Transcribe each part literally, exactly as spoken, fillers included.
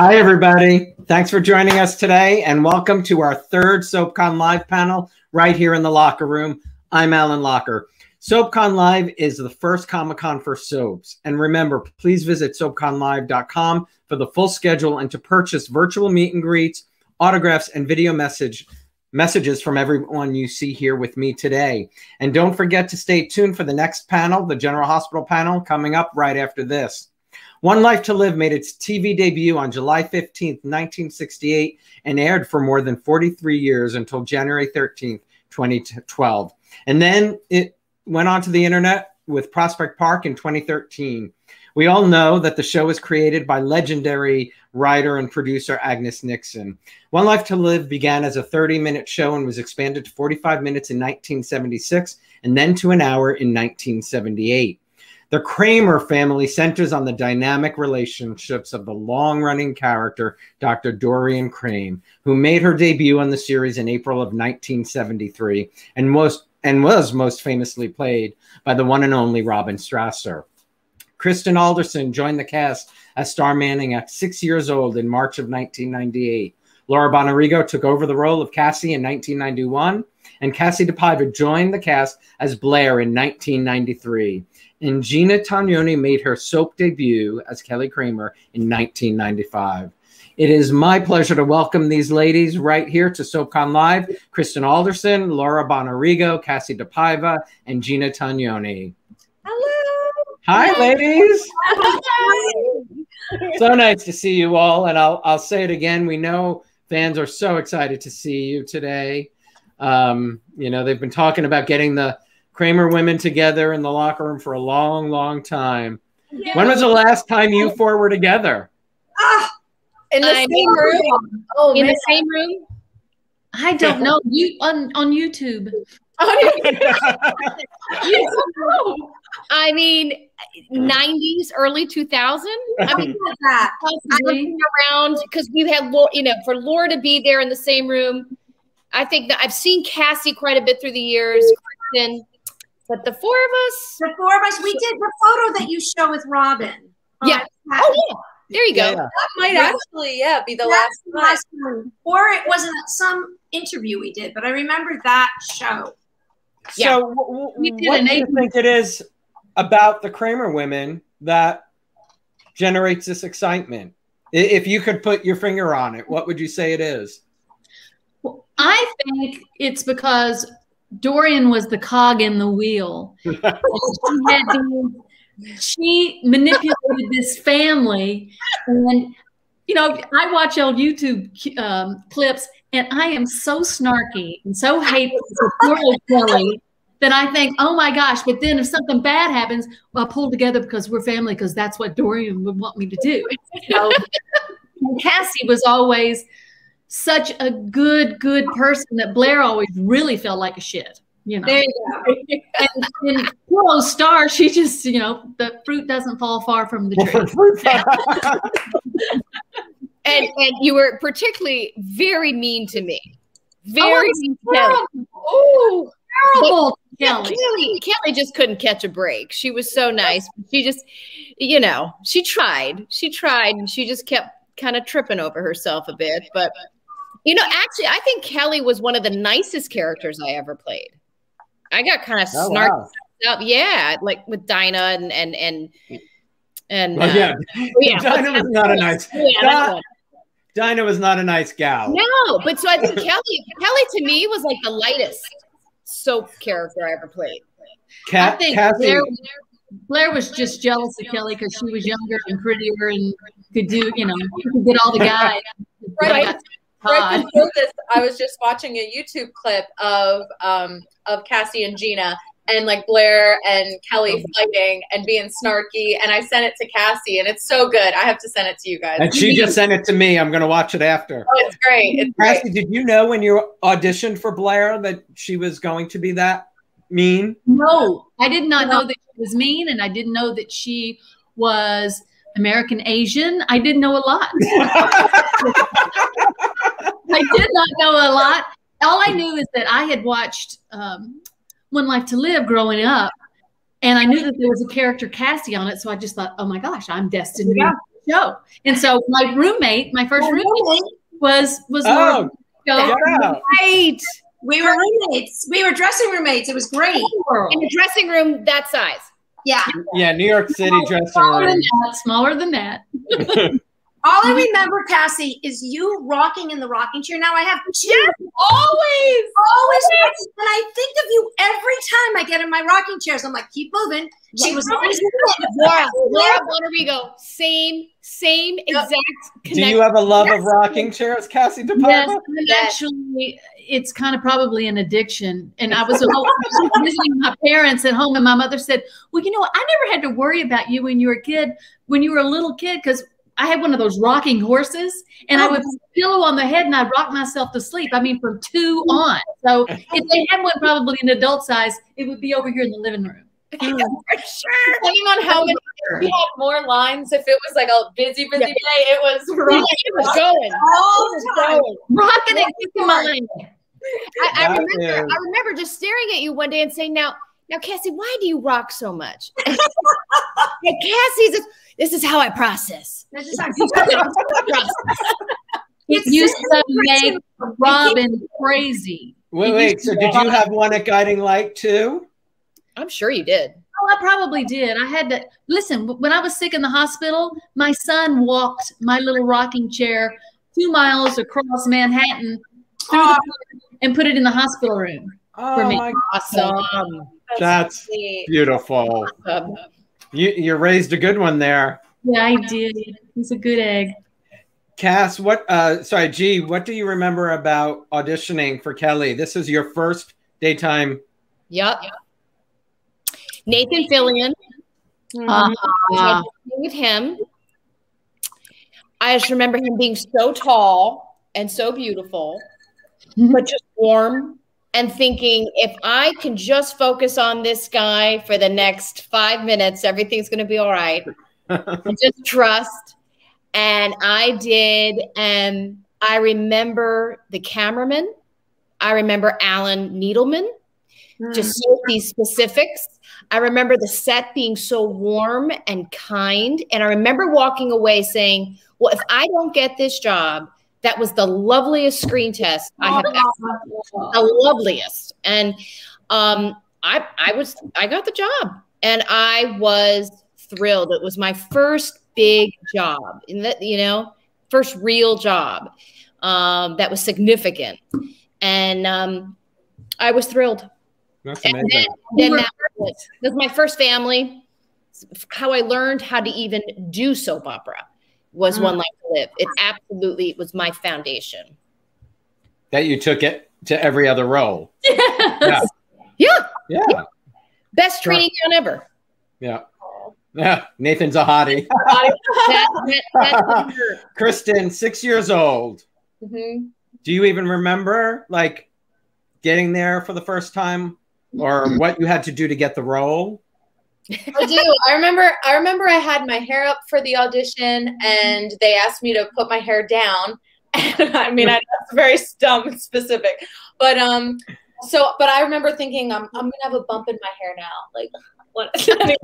Hi, everybody. Thanks for joining us today, and welcome to our third SoapCon Live panel right here in the locker room. I'm Alan Locker. SoapCon Live is the first Comic-Con for soaps. And remember, please visit soap con live dot com for the full schedule and to purchase virtual meet and greets, autographs, and video message messages from everyone you see here with me today. And don't forget to stay tuned for the next panel, the General Hospital panel, coming up right after this. One Life to Live made its T V debut on July fifteenth, nineteen sixty-eight, and aired for more than forty-three years until January thirteenth, twenty twelve. And then it went on to the internet with Prospect Park in twenty thirteen. We all know that the show was created by legendary writer and producer Agnes Nixon. One Life to Live began as a thirty-minute show and was expanded to forty-five minutes in nineteen seventy-six and then to an hour in nineteen seventy-eight. The Cramer family centers on the dynamic relationships of the long-running character, Doctor Dorian Cramer, who made her debut on the series in April of nineteen seventy-three and most and was most famously played by the one and only Robin Strasser. Kristen Alderson joined the cast as Starr Manning at six years old in March of nineteen ninety-eight. Laura Bonarigo took over the role of Cassie in nineteen ninety-one, and Kassie DePaiva joined the cast as Blair in nineteen ninety-three. And Gina Tognoni made her soap debut as Kelly Cramer in nineteen ninety-five. It is my pleasure to welcome these ladies right here to SoapCon Live, Kristen Alderson, Laura Bonarigo, Kassie DePaiva, and Gina Tognoni. Hello. Hi, Hi. ladies. Hi. So nice to see you all. And I'll, I'll say it again. We know fans are so excited to see you today. Um, you know, they've been talking about getting the Cramer women together in the locker room for a long, long time. Yeah. When was the last time you four were together? Ah, in the I same room. room. Oh, in man. the same room. I don't know. You on on YouTube. On YouTube. You don't know. I mean, nineties, early two thousands. I mean, that. Possibly around because we had, you know, for Laura to be there in the same room. I think that I've seen Kassie quite a bit through the years. Kristen. But the four of us. The four of us. We did the photo that you show with Robin. Yeah. Oh, yeah. There you go. Yeah. That might actually, yeah, be the last, last one. Or it wasn't some interview we did, but I remember that show. So yeah. what do you think it is about the Cramer women that generates this excitement? If you could put your finger on it, what would you say it is? Well, I think it's because Dorian was the cog in the wheel. she, had been, she manipulated this family. And, you know, I watch old YouTube um, clips, and I am so snarky and so hateful Kelly, that I think, oh, my gosh. But then if something bad happens, well, I'll pull together because we're family, because that's what Dorian would want me to do. So, Kassie was always such a good, good person that Blair always really felt like a shit, you know. There you go. and, and poor old Starr, she just, you know, the fruit doesn't fall far from the tree. and and you were particularly very mean to me. Very oh, mean terrible. to me. Oh, terrible. Yeah, Kelly, Kelly just couldn't catch a break. She was so nice. She just, you know, she tried. She tried, and she just kept kind of tripping over herself a bit, but. You know, actually, I think Kelly was one of the nicest characters I ever played. I got kind of oh, snarked wow. up. Yeah, like with Dinah and and and and well, yeah. Uh, yeah, Dinah was not a nice yeah, Dinah was not a nice gal. No, but so I think Kelly Kelly to me was like the lightest soap character I ever played. Cat, I think Blair, Blair was just jealous of Kelly because she was younger and prettier and could do, you know, could get all the guys. Right. Right before this, I was just watching a YouTube clip of um, of Kassie and Gina and like Blair and Kelly fighting and being snarky. And I sent it to Kassie, and it's so good. I have to send it to you guys. And she just sent it to me. I'm going to watch it after. Oh, it's great. It's Kassie, great. Did you know when you auditioned for Blair that she was going to be that mean? No, I did not know that she was mean, and I didn't know that she was American Asian. I didn't know a lot. I did not know a lot. All I knew is that I had watched um, One Life to Live growing up, and I knew that there was a character Kassie on it, so I just thought, oh, my gosh, I'm destined yeah. to be show. And so my roommate, my first roommate was, was Laura Bonarigo. Oh, right. We were roommates. We were dressing roommates. It was great. In a dressing room that size. Yeah. Yeah, New York City smaller, dressing smaller room. Than that, smaller than that. All I remember, Cassie, is you rocking in the rocking chair. Now I have two. Yes, always. Always. Yes. And I think of you every time I get in my rocking chairs. I'm like, keep moving. She yes. was always moving. Laura, Laura Bonarigo, same, same yep. exact connection. Do you have a love yes. of rocking chairs, Kassie DePaiva? Yes, actually, it's kind of probably an addiction. And I was, I was visiting my parents at home, and my mother said, well, you know, I never had to worry about you when you were a kid, when you were a little kid, because I had one of those rocking horses, and oh. I would put a pillow on the head, and I'd rock myself to sleep. I mean, from two on. So if they had one probably in adult size, it would be over here in the living room. For sure. Depending on how many, we had more lines. If it was like a busy, busy yeah. day, it was, rocking, it was going. All the time. Rocking it into my line. I, I remember is. I remember just staring at you one day and saying, now, now Cassie, why do you rock so much? And Cassie's just, this is how I process. This is how I process. It used to make Robin crazy. Wait, wait. So did you have one at Guiding Light too? I'm sure you did. Oh, I probably did. I had to listen. When I was sick in the hospital, my son walked my little rocking chair two miles across Manhattan through oh. the, and put it in the hospital room oh, for me. My awesome. That's, That's beautiful. Awesome. You, you raised a good one there. Yeah, I did. He's a good egg. Cass, what, uh, sorry, G, what do you remember about auditioning for Kelly? This is your first daytime. Yep. Nathan Fillion. Uh, uh, with him. I just remember him being so tall and so beautiful, but just warm. And thinking, if I can just focus on this guy for the next five minutes, everything's going to be all right. Just trust. And I did. And I remember the cameraman. I remember Alan Needleman. Mm. Just these specifics. I remember the set being so warm and kind. And I remember walking away saying, well, if I don't get this job, that was the loveliest screen test I have ever done. The loveliest. And um, I, I, was, I got the job, and I was thrilled. It was my first big job, in the, you know, first real job um, that was significant. And um, I was thrilled. That's amazing. And then, then that was, that was my first family. How I learned how to even do soap opera. Was One Life to Live. It absolutely was my foundation. That you took it to every other role. Yes. Yeah. Yeah. Yeah. Best training gown ever. Yeah. Yeah. Nathan's a hottie. that, that, Kristen, six years old. Mm-hmm. Do you even remember like getting there for the first time or what you had to do to get the role? I do. I remember I remember I had my hair up for the audition, and they asked me to put my hair down. And I mean, I, that's very dumb and specific. But um so but I remember thinking I'm I'm gonna have a bump in my hair now. Like what I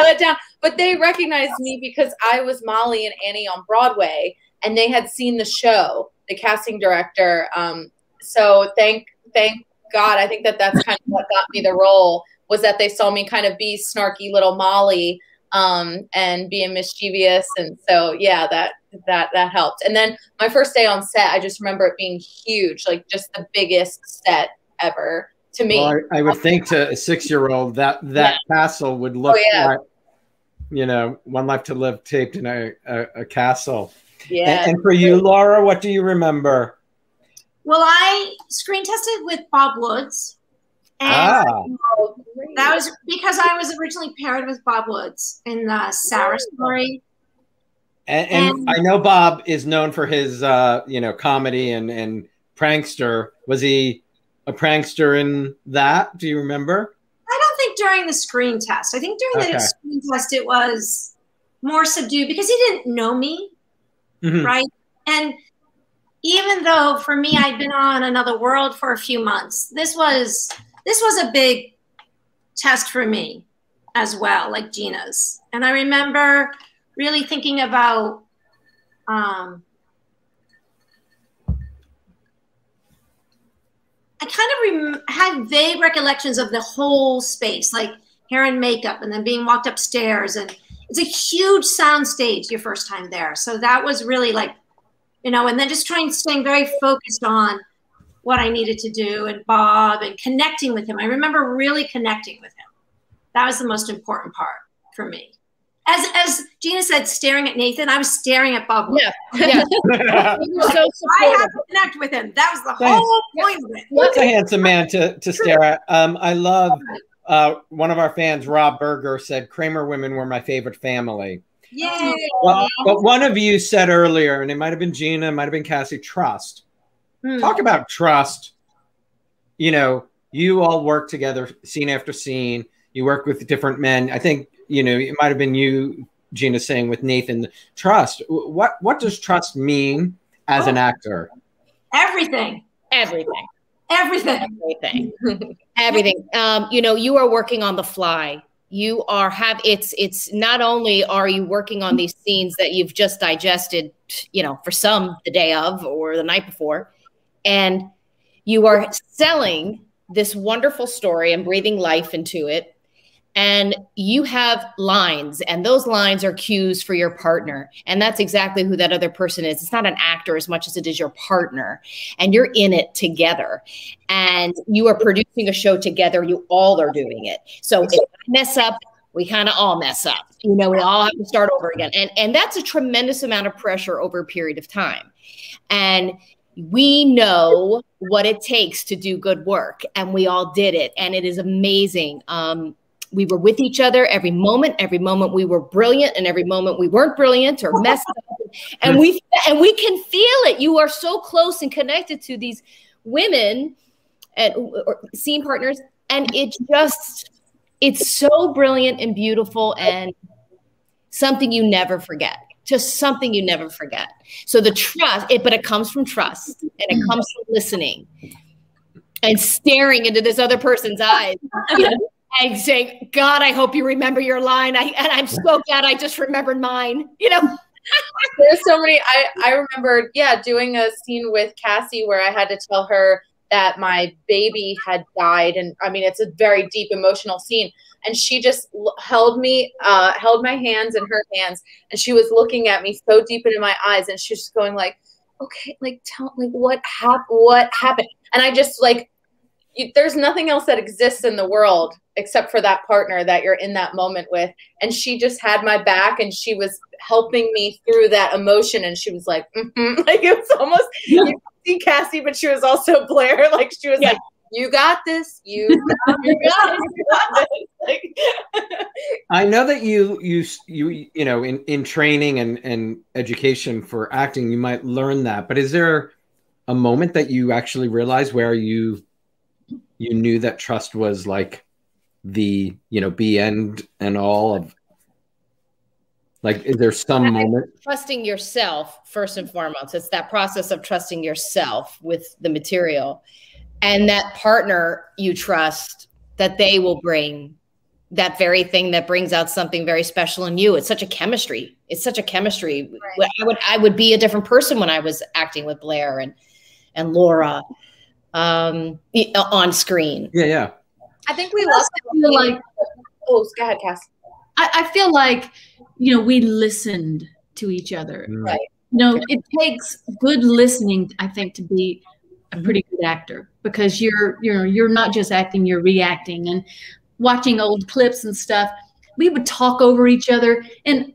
let down. But they recognized me because I was Molly and Annie on Broadway, and they had seen the show, the casting director. Um so thank thank God. I think that that's kind of what got me the role. Was that they saw me kind of be snarky little Molly um, and being mischievous. And so, yeah, that, that, that helped. And then my first day on set, I just remember it being huge, like just the biggest set ever to me. Well, I, I would think to a six-year-old that that yeah. castle would look oh, yeah. like, you know, One Life to Live taped in a, a, a castle. Yeah. And, and for you, Laura, what do you remember? Well, I screen tested with Bob Woods. And ah. that was because I was originally paired with Bob Woods in the Sarah story. And, and, and I know Bob is known for his, uh, you know, comedy and, and prankster. Was he a prankster in that? Do you remember? I don't think during the screen test. I think during okay. the screen test it was more subdued because he didn't know me, mm-hmm. right? And even though for me I'd been on Another World for a few months, this was... This was a big test for me as well, like Gina's. And I remember really thinking about um, I kind of had vague recollections of the whole space, like hair and makeup and then being walked upstairs. And it's a huge sound stage your first time there. So that was really like, you know, and then just trying to stay very focused on what I needed to do and Bob and connecting with him. I remember really connecting with him. That was the most important part for me. As, as Gina said, staring at Nathan, I was staring at Bob. Yeah, yeah. You were so supportive. I had to connect with him. That was the Thanks. whole point of it. That's a handsome man to, to stare at. Um, I love uh, one of our fans, Rob Berger, said, Cramer women were my favorite family. Yay. Well, but one of you said earlier, and it might have been Gina, it might have been Cassie, trust. Hmm. Talk about trust. You know, you all work together scene after scene. You work with different men. I think, you know, it might have been you, Gina, saying with Nathan, trust. What what does trust mean as oh, an actor? Everything. Everything. Everything. Everything. Everything. Um, you know, you are working on the fly. You are have it's it's not only are you working on these scenes that you've just digested, you know, for some the day of or the night before, and you are selling this wonderful story and breathing life into it. And you have lines, and those lines are cues for your partner. And that's exactly who that other person is. It's not an actor as much as it is your partner. And you're in it together. And you are producing a show together. You all are doing it. So if I mess up, we kind of all mess up. You know, we all have to start over again. And, and that's a tremendous amount of pressure over a period of time. And we know what it takes to do good work. And we all did it. And it is amazing. Um, We were with each other every moment. Every moment we were brilliant, and every moment we weren't brilliant or messed up. And we and we can feel it. You are so close and connected to these women and or scene partners, and it just it's so brilliant and beautiful, and something you never forget. Just something you never forget. So the trust, it but it comes from trust, and it comes from listening and staring into this other person's eyes. You know? And saying, God, I hope you remember your line. I, and I'm so glad I just remembered mine. You know, there's so many. I, I remember, yeah, doing a scene with Cassie where I had to tell her that my baby had died. And I mean, it's a very deep emotional scene. And she just held me, uh, held my hands in her hands. And she was looking at me so deep into my eyes. And she's just going like, okay, like, tell me like, what, hap what happened? And I just like, you, there's nothing else that exists in the world except for that partner that you're in that moment with. And she just had my back, and she was helping me through that emotion. And she was like, mm-hmm. Like it was almost, yeah. You see Cassie, but she was also Blair. Like she was yeah. like, you got this, you got, you got this, you got this. Like, I know that you, you, you, you know, in, in training and, and education for acting, you might learn that, but is there a moment that you actually realize where you, you knew that trust was like, the, you know, be end and all of, like, is there some I, moment? Trusting yourself, first and foremost. It's that process of trusting yourself with the material, and that partner you trust, that they will bring that very thing that brings out something very special in you. It's such a chemistry. It's such a chemistry. Right. I would, I would be a different person when I was acting with Blair and, and Laura um, on screen. Yeah, yeah. I think we lost it. Like, oh, go ahead, Cass. I, I feel like, you know, we listened to each other. Right. You know, okay. It takes good listening, I think, to be a pretty good actor, because you're, you know, you're not just acting, you're reacting. And watching old clips and stuff, we would talk over each other. And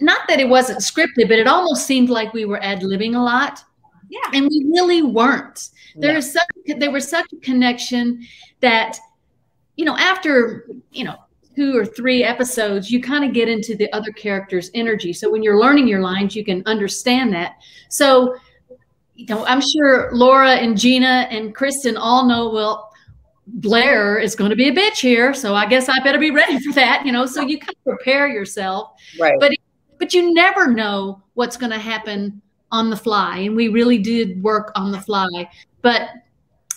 not that it wasn't scripted, but it almost seemed like we were ad-libbing a lot. Yeah. And we really weren't. There yeah. is such, there was such a connection that, you know, after, you know, two or three episodes, you kind of get into the other character's energy. So when you're learning your lines, you can understand that. So, you know, I'm sure Laura and Gina and Kristen all know, well, Blair is going to be a bitch here, so I guess I better be ready for that, you know, so you kind of prepare yourself. Right. But, but you never know what's going to happen on the fly. And we really did work on the fly. But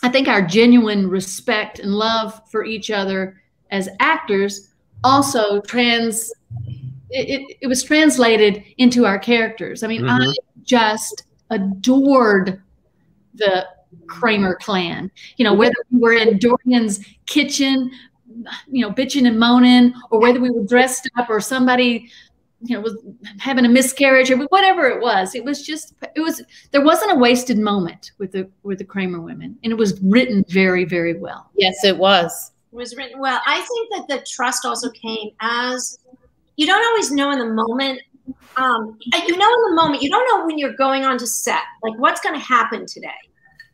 I think our genuine respect and love for each other as actors also trans it, it was translated into our characters. I mean, mm-hmm. I just adored the Cramer clan. You know, whether we were in Dorian's kitchen, you know, bitching and moaning, or whether we were dressed up, or somebody, you know, was having a miscarriage, or whatever it was. It was just, it was, there wasn't a wasted moment with the, with the Cramer women. And it was written very, very well. Yes, it was. It was written well. I think that the trust also came as, you don't always know in the moment. Um, you know, in the moment, you don't know when you're going on to set, like what's going to happen today.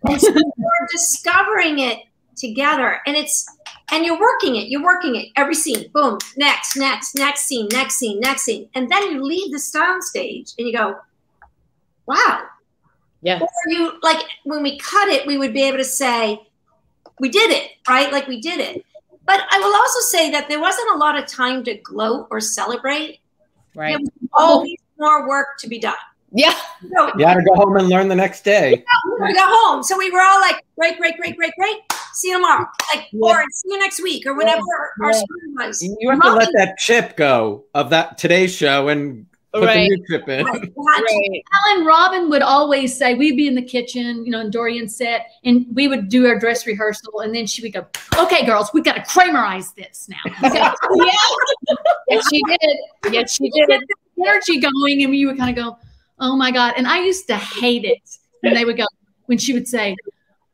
And so you're discovering it together, and it's, and you're working it, you're working it every scene, boom, next, next, next scene, next scene, next scene. And then you leave the soundstage and you go, wow. Yeah. Or you, like when we cut it, we would be able to say, we did it, right? Like we did it. But I will also say that there wasn't a lot of time to gloat or celebrate. Right. There was always more work to be done. Yeah. So, you had to go home and learn the next day. Yeah, we got home. So we were all like, great, great, great, great, great. See you tomorrow. Like, yeah. Or see you next week, or whatever yeah. our story was. You have Molly, to let that chip go of that today's show and put right. the new chip in. Right. Right. Alan Robin would always say, we'd be in the kitchen, you know, in Dorian's set, and we would do our dress rehearsal, and then she would go, okay, girls, we've got to Cramerize this now. Okay. Yeah. And she did. Yes, she did. She the energy going, and we would kind of go, oh my God. And I used to hate it. And they would go, when she would say,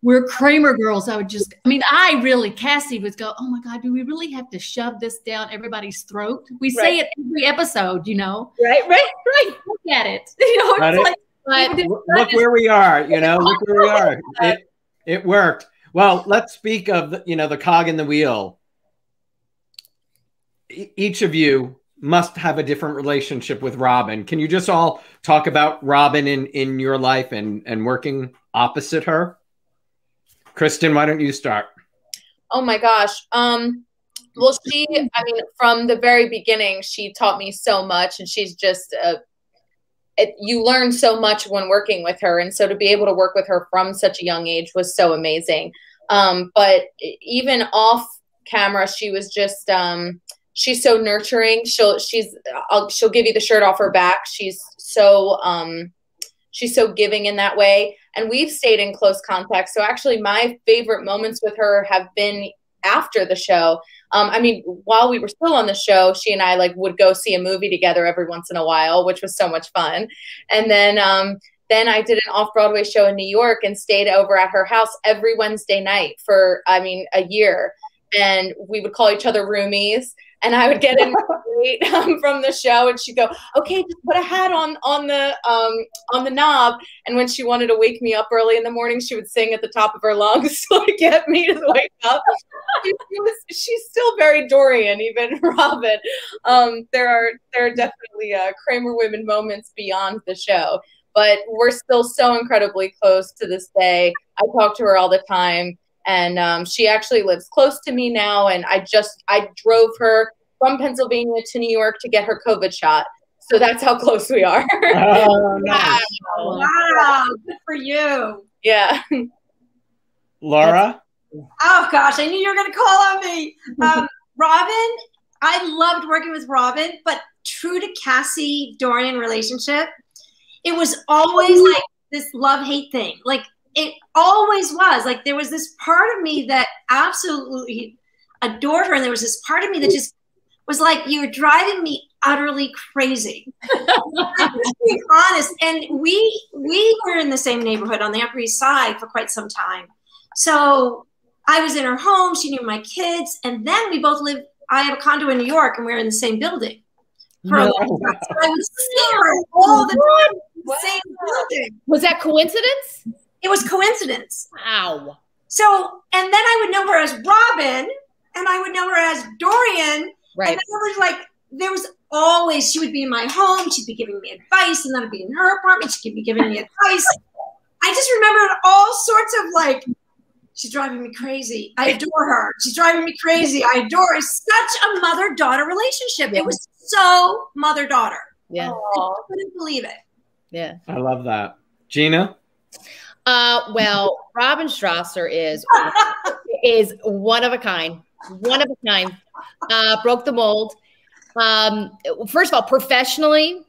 we're Cramer girls, I would just, I mean, I really, Cassie would go, oh my God, do we really have to shove this down everybody's throat? We right. say it every episode, you know? Right, right, right. Look at it. You know, it's it. Like, but, it look just, where we are, you know, look where we are. It, it worked. Well, let's speak of, you know, the cog in the wheel. E- each of you must have a different relationship with Robin. Can you just all talk about Robin in, in your life and, and working opposite her? Kristen, why don't you start? Oh my gosh. Um, well, she, I mean, from the very beginning, she taught me so much, and she's just, uh, it, you learn so much when working with her. And so to be able to work with her from such a young age was so amazing. Um, but even off camera, she was just, um, she's so nurturing. She'll she's I'll, she'll give you the shirt off her back. She's so um, she's so giving in that way. And we've stayed in close contact. So actually, my favorite moments with her have been after the show. Um, I mean, while we were still on the show, she and I like would go see a movie together every once in a while, which was so much fun. And then um, then I did an off-Broadway show in New York and stayed over at her house every Wednesday night for I mean a year. And we would call each other roomies. And I would get in um, from the show, and she'd go, "Okay, just put a hat on on the um, on the knob." And when she wanted to wake me up early in the morning, she would sing at the top of her lungs to get me to wake up. she was, she's still very Dorian, even Robin. Um, there are there are definitely uh, Cramer women moments beyond the show, but we're still so incredibly close to this day. I talk to her all the time. And um, she actually lives close to me now. And I just, I drove her from Pennsylvania to New York to get her COVID shot. So that's how close we are. Oh, nice. Wow. Wow. Good for you. Yeah. Laura? Oh, gosh. I knew you were going to call on me. Um, Robin, I loved working with Robin, but true to Cassie-Dorian relationship, it was always like this love-hate thing. Like, it always was. Like, there was this part of me that absolutely adored her, and there was this part of me that just was like, you're driving me utterly crazy. I'm just being honest. And we we were in the same neighborhood on the Upper East Side for quite some time. So I was in her home. She knew my kids. And then we both lived, I have a condo in New York, and we were in the same building. For no. a long time. So I would see her all the time in the same building. Was that coincidence? It was coincidence. Wow. So, and then I would know her as Robin, and I would know her as Dorian. Right. And I was like, there was always, she would be in my home, she'd be giving me advice, and then I'd be in her apartment, she'd be giving me advice. I just remembered all sorts of like, she's driving me crazy. I adore her. She's driving me crazy. I adore her. Such a mother-daughter relationship. Yeah. It was so mother-daughter. Yeah. I couldn't believe it. Yeah. I love that. Gina? Uh, well, Robin Strasser is, is one of a kind, one of a kind, uh, broke the mold. Um, first of all, professionally,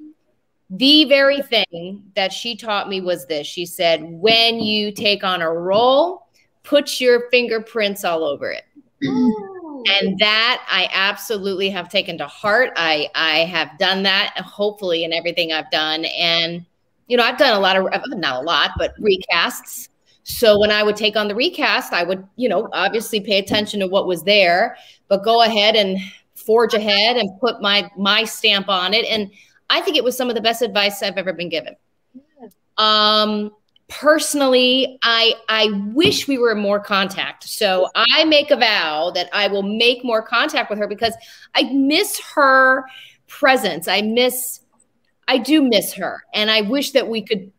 the very thing that she taught me was this. She said, when you take on a role, put your fingerprints all over it. Ooh. And that I absolutely have taken to heart. I, I have done that, hopefully, in everything I've done. And, you know, I've done a lot of, not a lot, but recasts. So when I would take on the recast, I would, you know, obviously pay attention to what was there, but go ahead and forge ahead and put my, my stamp on it. And I think it was some of the best advice I've ever been given. Yeah. Um, personally, I, I wish we were in more contact. So I make a vow that I will make more contact with her because I miss her presence. I miss, I do miss her. And I wish that we could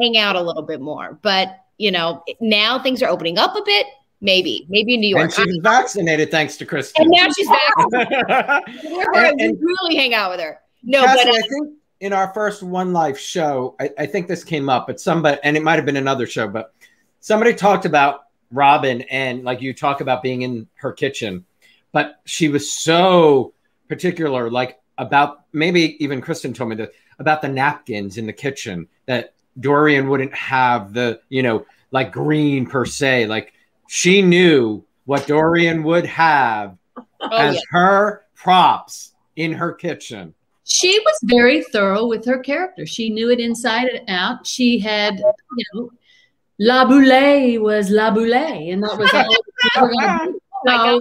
hang out a little bit more, but you know, now things are opening up a bit. Maybe, maybe in New York. And she's vaccinated, thanks to Kristen. And now she's vaccinated. and, and really hang out with her. No, Cassie, but I, I think in our first One Life show, I, I think this came up, but somebody, and it might have been another show, but somebody talked about Robin and like you talk about being in her kitchen, but she was so particular, like about maybe even Kristen told me that about the napkins in the kitchen that Dorian wouldn't have the, you know, like green per se. Like she knew what Dorian would have oh, as yeah. her props in her kitchen. She was very thorough with her character. She knew it inside and out. She had, you know, La Boulée was La Boulée, and that was all. So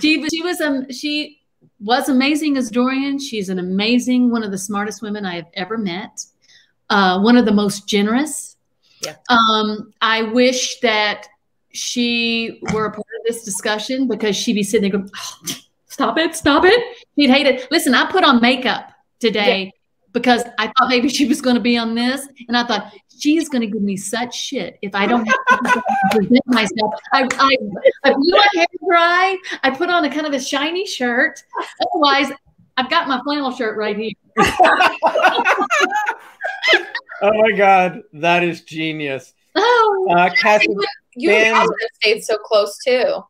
she was, she was um, she was amazing as Dorian. She's an amazing, one of the smartest women I have ever met. Uh, one of the most generous. Yeah. Um, I wish that she were a part of this discussion because she'd be sitting there going, oh. Stop it, stop it. She'd hate it. Listen, I put on makeup today yeah. because I thought maybe she was going to be on this. And I thought, she's going to give me such shit if I don't have to present myself. I, I, I blew my hair dry. I put on a kind of a shiny shirt. Otherwise, I've got my flannel shirt right here. Oh, my God. That is genius. Oh, uh, Cassie, you and I would have stayed so close, too.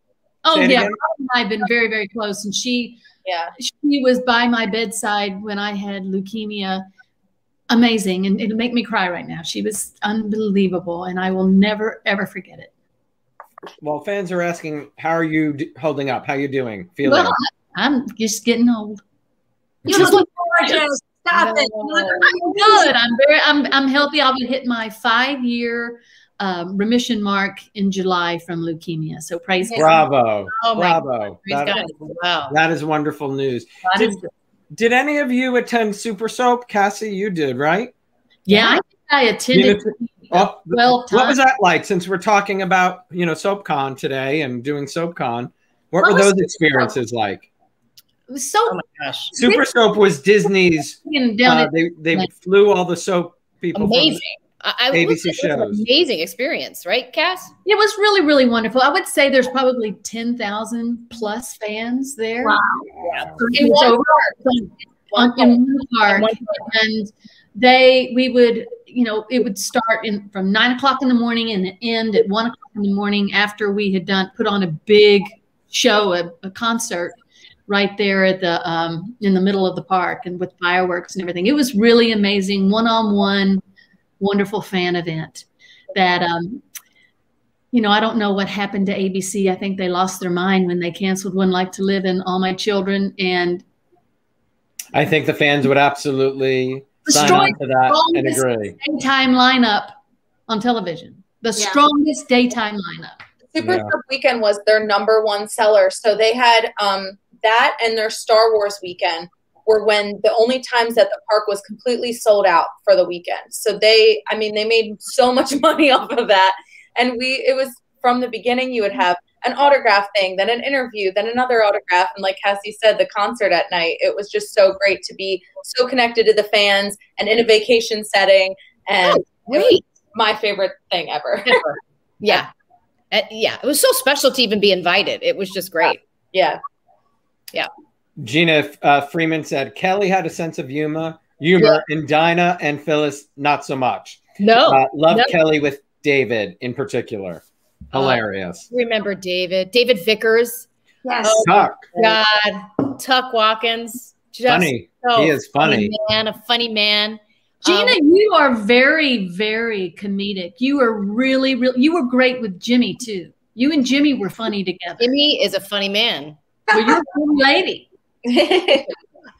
Oh, yeah. Robin and I have been very, very close. And she, yeah. she was by my bedside when I had leukemia. Amazing. And it'll make me cry right now. She was unbelievable. And I will never, ever forget it. Well, fans are asking, how are you d holding up? How are you doing? Feeling? Well, I'm just getting old. You just look gorgeous. Stop no. it. I'm good. I'm, very, I'm, I'm healthy. I'll be hitting my five year Um, remission mark in July from leukemia. So praise Bravo. God. Oh Bravo. That, God. Is, wow. that is wonderful news. Did, is did any of you attend Super Soap? Cassie, you did, right? Yeah, yeah. I, I attended. Oh, well, what was that like since we're talking about, you know, SoapCon today and doing SoapCon? What, what were those experiences Soap? like? It was so, oh my gosh. Super really? Soap was Disney's. Uh, they they like, flew all the soap people. Amazing. I would A B C say shows. It was an amazing experience, right, Cass? It was really, really wonderful. I would say there's probably ten thousand plus fans there. Wow. Yeah. In one park. In one park. And they, we would, you know, it would start in from nine o'clock in the morning and end at one o'clock in the morning after we had done, put on a big show, a, a concert right there at the, um, in the middle of the park and with fireworks and everything. It was really amazing, one on one. Wonderful fan event that, um, you know, I don't know what happened to A B C. I think they lost their mind when they canceled One Life to Live and All My Children. And I think the fans would absolutely sign on to that and agree. Daytime lineup on television, the yeah. strongest daytime lineup. Super yeah. Soap Weekend was their number one seller. So they had um, that and their Star Wars weekend were when the only times that the park was completely sold out for the weekend. So they, I mean, they made so much money off of that. And we, it was from the beginning, you would have an autograph thing, then an interview, then another autograph. And like Cassie said, the concert at night, it was just so great to be so connected to the fans and in a vacation setting. And oh, it was my favorite thing ever. ever. Yeah. Uh, yeah. It was so special to even be invited. It was just great. Yeah. Yeah. yeah. Gina uh, Freeman said, Kelly had a sense of humor, humor yeah. and Dinah and Phyllis, not so much. No. Uh, love no. Kelly with David in particular. Hilarious. Uh, remember David. David Vickers. Yes. Oh, Tuck. God. Tuck Watkins. Just funny. So he is funny. funny man, a funny man. Gina, um, you are very, very comedic. You were really, really, you were great with Jimmy too. You and Jimmy were funny together. Jimmy is a funny man. Well, you're a funny lady.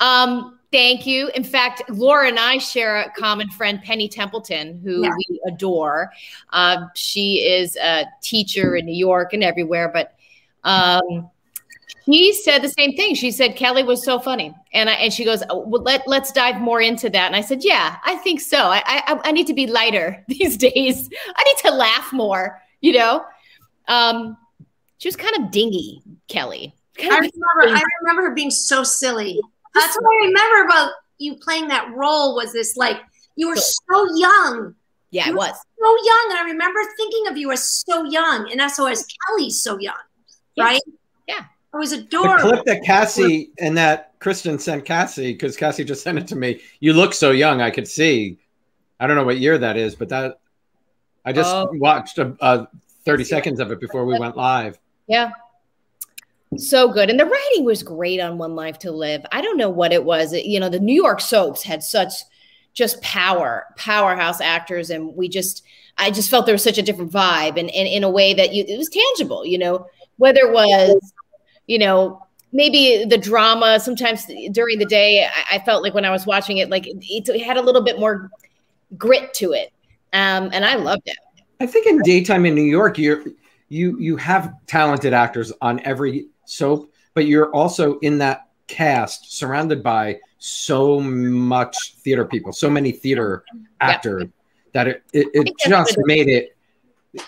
um, thank you. In fact, Laura and I share a common friend, Penny Templeton, who yeah. we adore. Uh, she is a teacher in New York and everywhere, but um, she said the same thing. She said, Kelly was so funny. And I, and she goes, oh, well, let, let's dive more into that. And I said, yeah, I think so. I, I, I need to be lighter these days. I need to laugh more, you know? Um, she was kind of dingy, Kelly. Kind I, of remember, I remember her being so silly. That's so what I remember about you playing that role was this, like, you were so young. Yeah, you I was. so young. And I remember thinking of you as so young. And that's always Kelly's so young, yes. right? Yeah. It was adorable. The clip that Cassie and that Kristen sent Cassie, because Cassie just sent it to me. You look so young. I could see. I don't know what year that is, but that I just oh. watched a, a thirty seconds of it before we went live. Yeah. So good. And the writing was great on One Life to Live. I don't know what it was. It, you know, the New York soaps had such just power, powerhouse actors. And we just, I just felt there was such a different vibe and, and in a way that you, it was tangible, you know, whether it was, you know, maybe the drama sometimes during the day, I, I felt like when I was watching it, like it, it had a little bit more grit to it. Um, and I loved it. I think in daytime in New York, you're, you, you have talented actors on every soap, but you're also in that cast surrounded by so much theater people, so many theater actors yeah. that it, it, it just made it,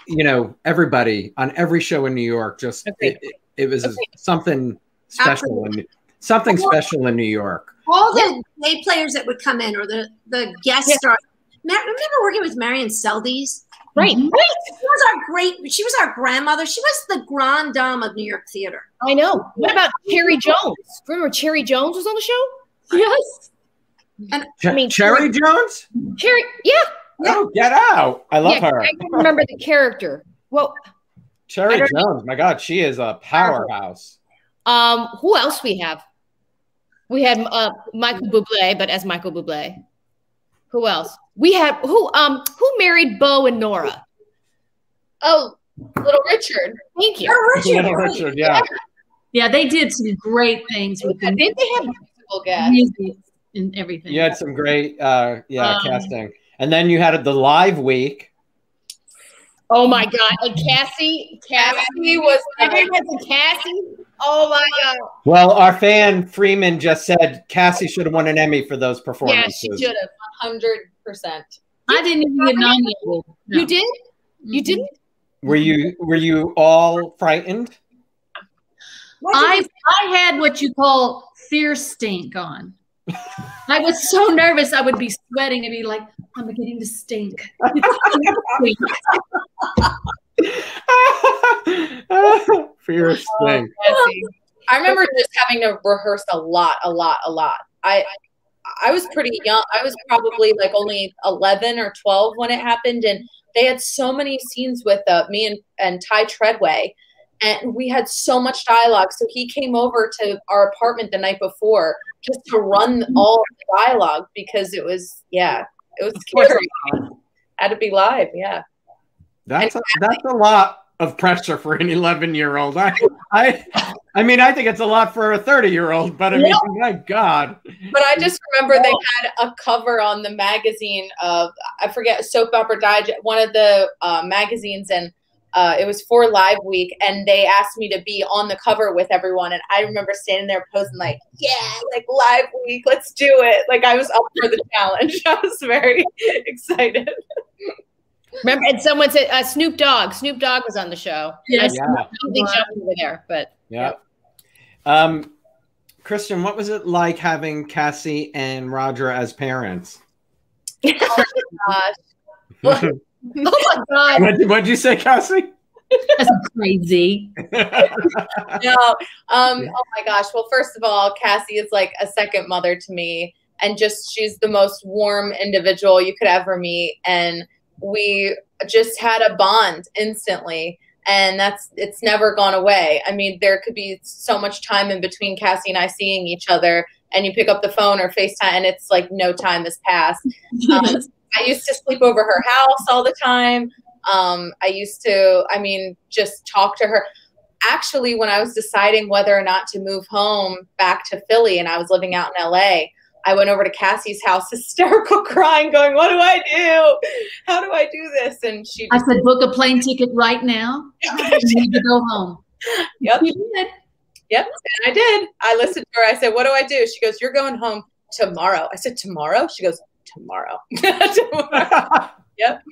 you know, everybody on every show in New York, just, okay. it, it, It was okay. something special, Absolutely. in something special in New York. All the yeah. day players that would come in, or the the guest yeah. stars. Remember working with Marion Seldes? Right, right. She was our great. She was our grandmother. She was the grande dame of New York theater. I know. What about Cherry Jones? Remember Cherry Jones was on the show? Yes. And Ch I mean Cherry Jones. Cherry, yeah. Oh, yeah. Get out! I love yeah, her. I can remember the character. Well. Cherry Jones, know. my God, she is a powerhouse. Um, who else we have? We had uh, Michael Bublé, but as Michael Bublé. Who else? We had who? Um, who married Bo and Nora? Oh, Little Richard. Thank you, oh, Richard. Little Richard. Yeah, yeah, they did some great things with them. Did they have musical guests and everything? You had some great, uh, yeah, um, casting, and then you had the live week. Oh my God! And Cassie, Cassie was everyone was Cassie. Oh my God! Well, our fan Freeman just said Cassie should have won an Emmy for those performances. Yeah, she should have, hundred percent. I didn't even get nominated. No. You did? You didn't? Were you Were you all frightened? I I had what you call fear stink on. I was so nervous. I would be sweating and be like, I'm beginning to stink. Fear of stink. I remember just having to rehearse a lot, a lot, a lot. I I was pretty young. I was probably like only eleven or twelve when it happened. And they had so many scenes with uh, me and, and Ty Treadway. And we had so much dialogue. So he came over to our apartment the night before just to run all the dialogue because it was, yeah, it was scary. Had to be live, yeah. That's a, that's a lot of pressure for an eleven-year-old. I, I, I mean, I think it's a lot for a thirty-year-old, but I mean, no. my God. But I just remember they had a cover on the magazine of, I forget, Soap Opera Digest, one of the uh, magazines, and Uh, it was for Live Week, and they asked me to be on the cover with everyone. And I remember standing there posing like, yeah, like Live Week, let's do it. Like I was up for the challenge. I was very excited. Remember, and someone said uh, Snoop Dogg. Snoop Dogg was on the show. Yeah. I yeah. don't think John was there, but yeah. yeah. Um, Kristen, what was it like having Cassie and Roger as parents? Oh my gosh. Well, oh my God! What did you say, Cassie? That's crazy. no, um, yeah. oh my gosh. Well, first of all, Cassie is like a second mother to me, and just she's the most warm individual you could ever meet, and we just had a bond instantly, and that's it's never gone away. I mean, there could be so much time in between Cassie and I seeing each other, and you pick up the phone or FaceTime and it's like no time has passed. Um, I used to sleep over her house all the time. Um, I used to, I mean, just talk to her. Actually, when I was deciding whether or not to move home back to Philly and I was living out in L A, I went over to Cassie's house, hysterical crying, going, what do I do? How do I do this? And she just, I said, book a plane ticket right now. I need to go home. Yep. You did. Yep. And I did. I listened to her. I said, what do I do? She goes, you're going home tomorrow. I said, tomorrow? She goes, tomorrow. Tomorrow. Yep.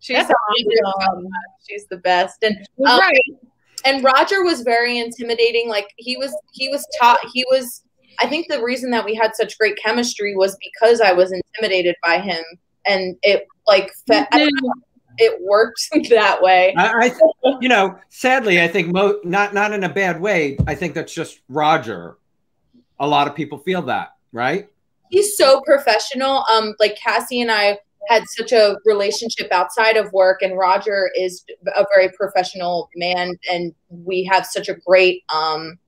She's, awesome. She's the best. And um, right. And Roger was very intimidating. Like he was, he was taught, he was, I think the reason that we had such great chemistry was because I was intimidated by him, and it like I don't know, it worked that way. I, I you know, sadly, I think mo not not in a bad way. I think that's just Roger. A lot of people feel that, right? He's so professional. Um, like Cassie and I had such a relationship outside of work, and Roger is a very professional man, and we have such a great. Um,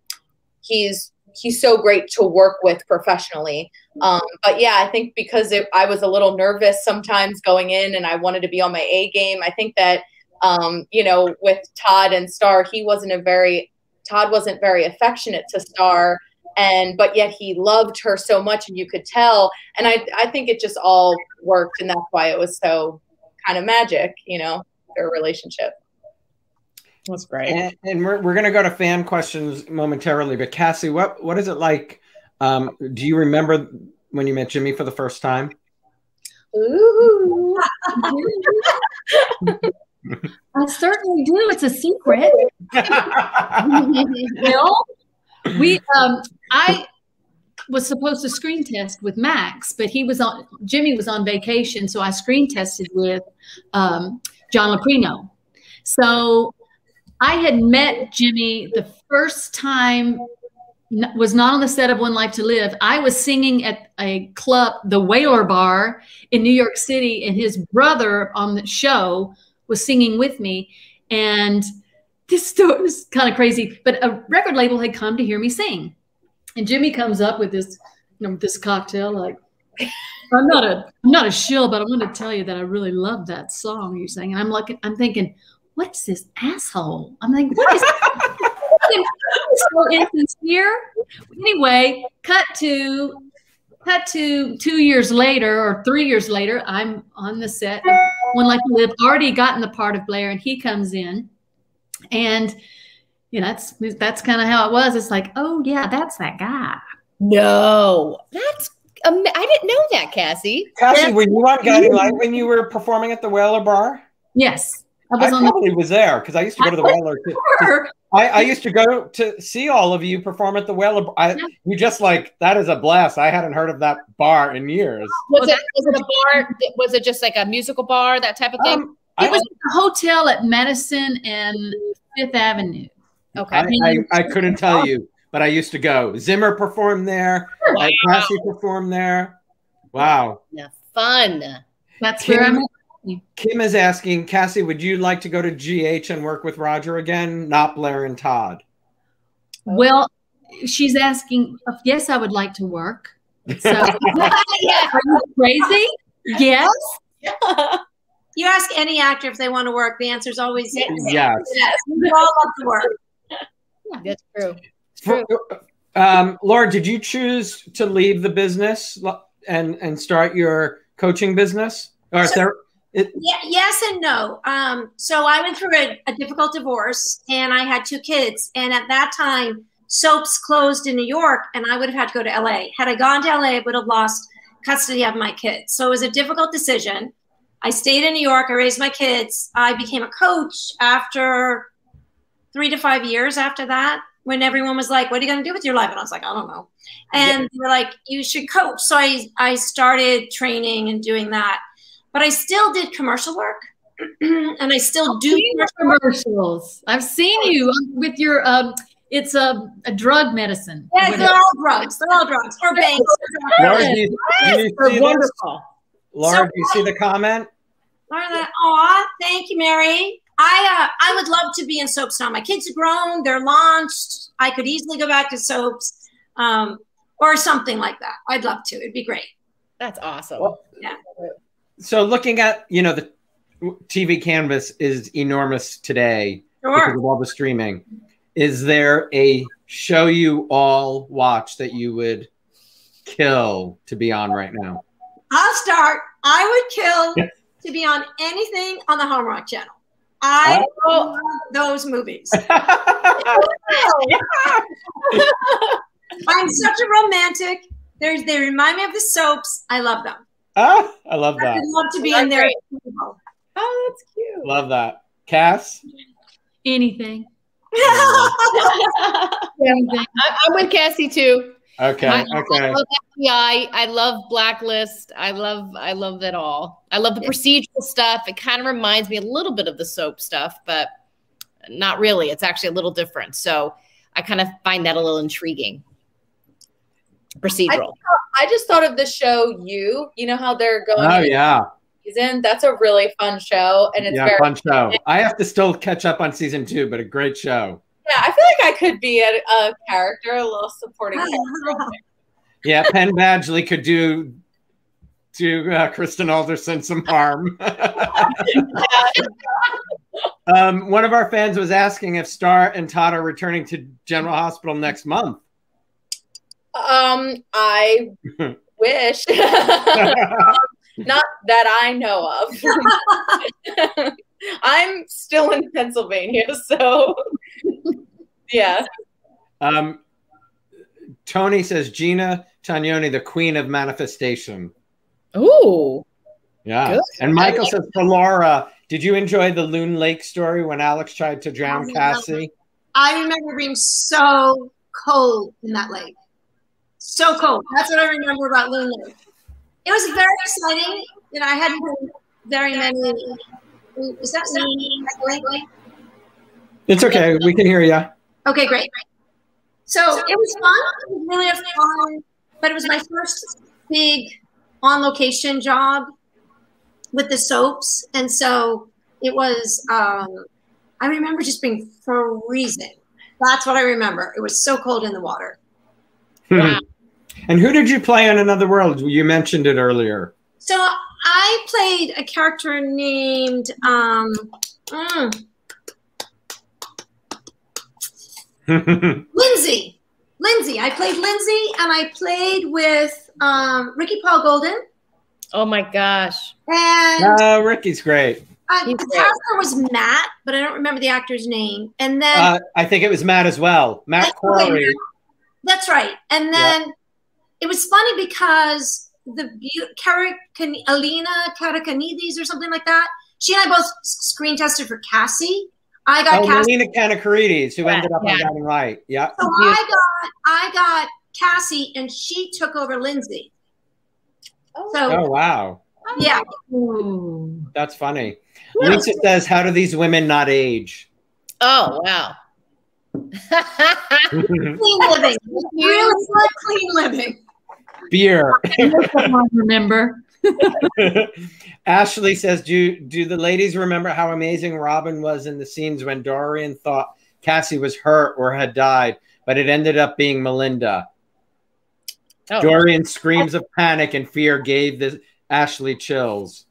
he's. He's so great to work with professionally. Um, but yeah, I think because it, I was a little nervous sometimes going in and I wanted to be on my A game. I think that, um, you know, with Todd and Starr, he wasn't a very, Todd wasn't very affectionate to Starr. And, but yet he loved her so much and you could tell. And I, I think it just all worked. And that's why it was so kind of magic, you know, their relationship. That's great. And, and we're, we're going to go to fan questions momentarily, but Cassie, what, what is it like? Um, do you remember when you met Jimmy for the first time? Ooh. I certainly do. It's a secret. No, we, um, I was supposed to screen test with Max, but he was on, Jimmy was on vacation. So I screen tested with, um, John Loprino. So, I had met Jimmy the first time, was not on the set of One Life to Live. I was singing at a club, the Whaler Bar in New York City, and his brother on the show was singing with me. And this story was kind of crazy, but a record label had come to hear me sing. And Jimmy comes up with this, you know, this cocktail, like, I'm not a, I'm not a shill, but I want to tell you that I really love that song you sang. And I'm like, I'm thinking, what's this asshole? I'm like, what is so insincere? Anyway, cut to cut to two years later or three years later, I'm on the set of One Life to Live, already gotten the part of Blair, and he comes in, and you know that's that's kind of how it was. It's like, oh yeah, that's that guy. No, that's um, I didn't know that, Cassie. Cassie, that's were you on Guiding Light when you were performing at the Whaler Bar? Yes. I, was I on probably the was there because I used to go to the Whaler. To, I, I used to go to see all of you perform at the Whaler. I, yeah. You just like, that is a blast. I hadn't heard of that bar in years. Was it, was it a bar? Was it just like a musical bar, that type of thing? Um, it I, was a hotel at Madison and Fifth Avenue. Okay. I, I, I couldn't tell you, but I used to go. Zimmer performed there. Wow. Cassie performed there. Wow. Yeah, fun. That's Kim, where I'm Kim is asking, Cassie, would you like to go to G H and work with Roger again, not Blair and Todd? Well, she's asking, yes, I would like to work. So, are you crazy? Yes. You ask any actor if they want to work, the answer is always yes. Yes. Yes. We all love to work. That's true. True. Um, Laura, did you choose to leave the business and, and start your coaching business? Or is there... It yeah, yes and no. Um, so I went through a, a difficult divorce, and I had two kids. And at that time, soaps closed in New York, and I would have had to go to L A. Had I gone to L A, I would have lost custody of my kids. So it was a difficult decision. I stayed in New York. I raised my kids. I became a coach after three to five years after that, when everyone was like, what are you going to do with your life? And I was like, I don't know. And yeah. They were like, you should coach. So I, I started training and doing that. But I still did commercial work, and I still do commercial commercials. Work. I've seen you with your, um, it's a, a drug medicine. Yeah, they're all drugs. They're all drugs. Or banks. Laura, do you, do you they're wonderful. Laura, so, do you see the comment? Laura, aw, thank you, Mary. I, uh, I would love to be in soaps now. My kids are grown. They're launched. I could easily go back to soaps. Um, or something like that. I'd love to. It'd be great. That's awesome. Well, yeah. So looking at, you know, the T V canvas is enormous today sure. because of all the streaming. Is there a show you all watch that you would kill to be on right now? I'll start. I would kill yeah. to be on anything on the Home Rock Channel. I oh. love those movies. I'm such a romantic. They're, they remind me of the soaps. I love them. Ah, I love I that. I would love to be that's in there. Great. Oh, that's cute. Love that. Cass? Anything. Anything. I'm with Cassie too. Okay. I, okay. I love F B I. I love Blacklist. I love. I love it all. I love the procedural stuff. It kind of reminds me a little bit of the soap stuff, but not really. It's actually a little different. So I kind of find that a little intriguing. Procedural. I, thought, I just thought of the show You. You know how they're going. Oh yeah. Season. That's a really fun show, and it's yeah, very fun show. I have to still catch up on season two, but a great show. Yeah, I feel like I could be a, a character, a little supporting character. Yeah, Penn Badgley could do do uh, Kristen Alderson some harm. um, one of our fans was asking if Starr and Todd are returning to General Hospital next month. Um, I wish. Not that I know of. I'm still in Pennsylvania, so yeah. Um, Tony says Gina Tognoni, the queen of manifestation. Ooh. Yeah. Good. And Michael like says that. For Laura, did you enjoy the Loon Lake story when Alex tried to drown I remember, Cassie? I remember being so cold in that lake. So cold. That's what I remember about Loon Lake. It was very exciting. You know, I hadn't heard very many. Is that something? It's okay. We can hear you. Okay, great. So it was fun. It was really fun. But it was my first big on-location job with the soaps. And so it was, um, I remember just being freezing. That's what I remember. It was so cold in the water. Wow. And who did you play on Another World? You mentioned it earlier. So I played a character named um, mm, Lindsay. Lindsay. I played Lindsay, and I played with um, Ricky Paul Golden. Oh my gosh! And oh, Ricky's great. Uh, the character was Matt, but I don't remember the actor's name. And then uh, I think it was Matt as well. Matt Corey. That's right. And then yeah. it was funny because the Karakan Alina Karakanidis or something like that. She and I both screen tested for Cassie. I got oh, Cassie. Alina Kanakarides, who yeah, ended up yeah. on Guiding Light. Yeah. So yeah. I got I got Cassie, and she took over Lindsay. Oh, so, oh wow. Yeah. Ooh. That's funny. Yeah. Lisa says, "How do these women not age?" Oh wow. Clean living, really good clean living. Beer. Remember. Ashley says, "Do do the ladies remember how amazing Robin was in the scenes when Dorian thought Cassie was hurt or had died, but it ended up being Melinda? Oh. Dorian's screams of panic and fear gave the Ashley chills."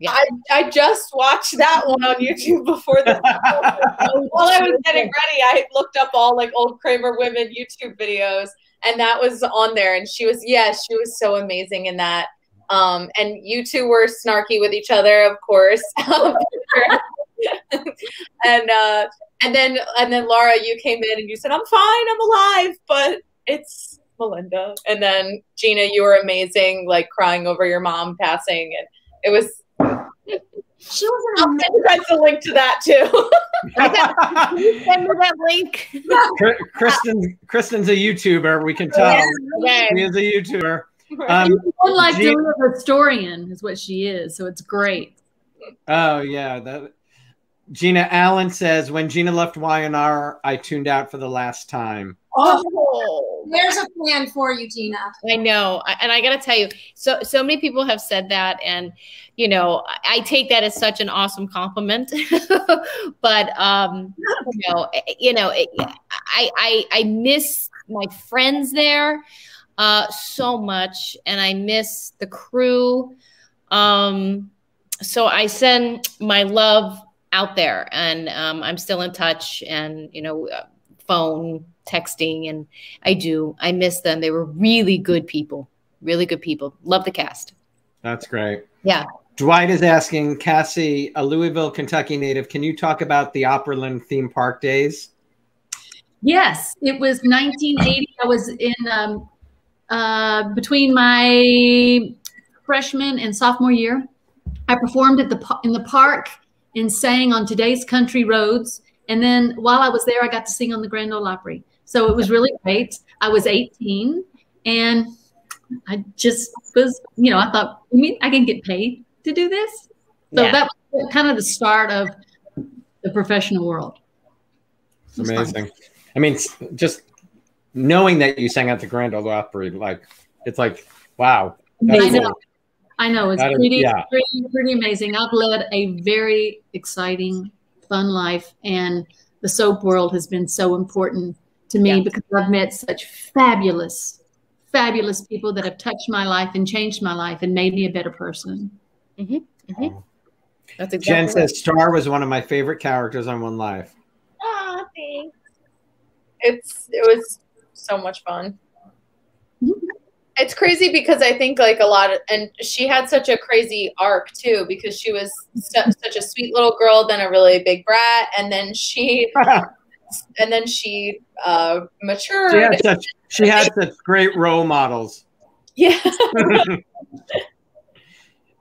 Yeah. I, I just watched that one on YouTube before this. While I was getting ready, I looked up all like old Cramer women YouTube videos, and that was on there. And she was, yes, yeah, she was so amazing in that. Um, and you two were snarky with each other, of course. and uh, and then and then Laura, you came in and you said, "I'm fine, I'm alive," but it's Melinda. And then Gina, you were amazing, like crying over your mom passing, and it was. She was I'll send the link to that too. Send me that link. Kristen's Kristen's a YouTuber. We can tell. Yeah, she is a YouTuber. Um, One Life to Live historian is what she is. So it's great. Oh yeah. That, Gina Allen says, when Gina left Y and R, I tuned out for the last time. Oh, there's a plan for you, Gina. I know. And I got to tell you, so, so many people have said that. And, you know, I take that as such an awesome compliment, but, um, you know, you know, it, I, I, I miss my friends there, uh, so much. And I miss the crew. Um, so I send my love out there, and, um, I'm still in touch, and, you know, phone texting, and I do. I miss them. They were really good people. Really good people. Love the cast. That's great. Yeah. Dwight is asking, Cassie, a Louisville, Kentucky native, can you talk about the Opryland theme park days? Yes. It was nineteen eighty. I was in um, uh, between my freshman and sophomore year. I performed at the in the park and sang on Today's Country Roads. And then while I was there, I got to sing on the Grand Ole Opry. So it was really great. I was eighteen, and I just was, you know, I thought, I mean, I can get paid to do this. So yeah. That was kind of the start of the professional world. It's amazing. Fun. I mean, just knowing that you sang at the Grand Ole Opry, like, it's like, wow. That's I know. Cool. I know. It's pretty, is, yeah. pretty, pretty amazing. I've led a very exciting, fun life, and the soap world has been so important to me, yeah. because I've met such fabulous, fabulous people that have touched my life and changed my life and made me a better person. Mm-hmm. Mm-hmm. That's exactly Jen right. says Starr was one of my favorite characters on One Life. Oh, thanks. It's, it was so much fun. Mm-hmm. It's crazy because I think like a lot of, and she had such a crazy arc too, because she was such a sweet little girl, then a really big brat. And then she, and then she uh, matured. She had, such, she had such great role models. Yeah.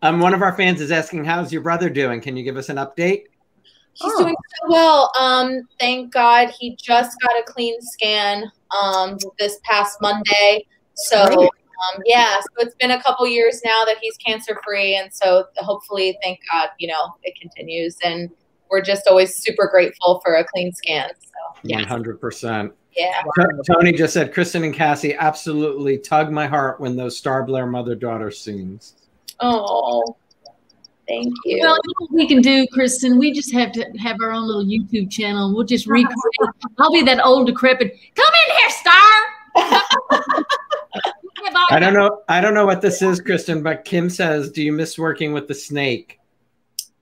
um, one of our fans is asking, how's your brother doing? Can you give us an update? He's oh. doing so well. Um, thank God. He just got a clean scan um, this past Monday. So great. Um, yeah, so it's been a couple years now that he's cancer free. And so hopefully, thank God, you know, it continues. And we're just always super grateful for a clean scan. So, yeah. one hundred percent. Yeah. Tony just said, Kristen and Cassie absolutely tug my heart when those Starr Blair mother daughter scenes. Oh, thank you. Well, we can do, Kristen, we just have to have our own little YouTube channel. And we'll just recreate. I'll be that old decrepit, come in here, Starr. I don't know. I don't know what this is, Kristen, but Kim says, do you miss working with the snake?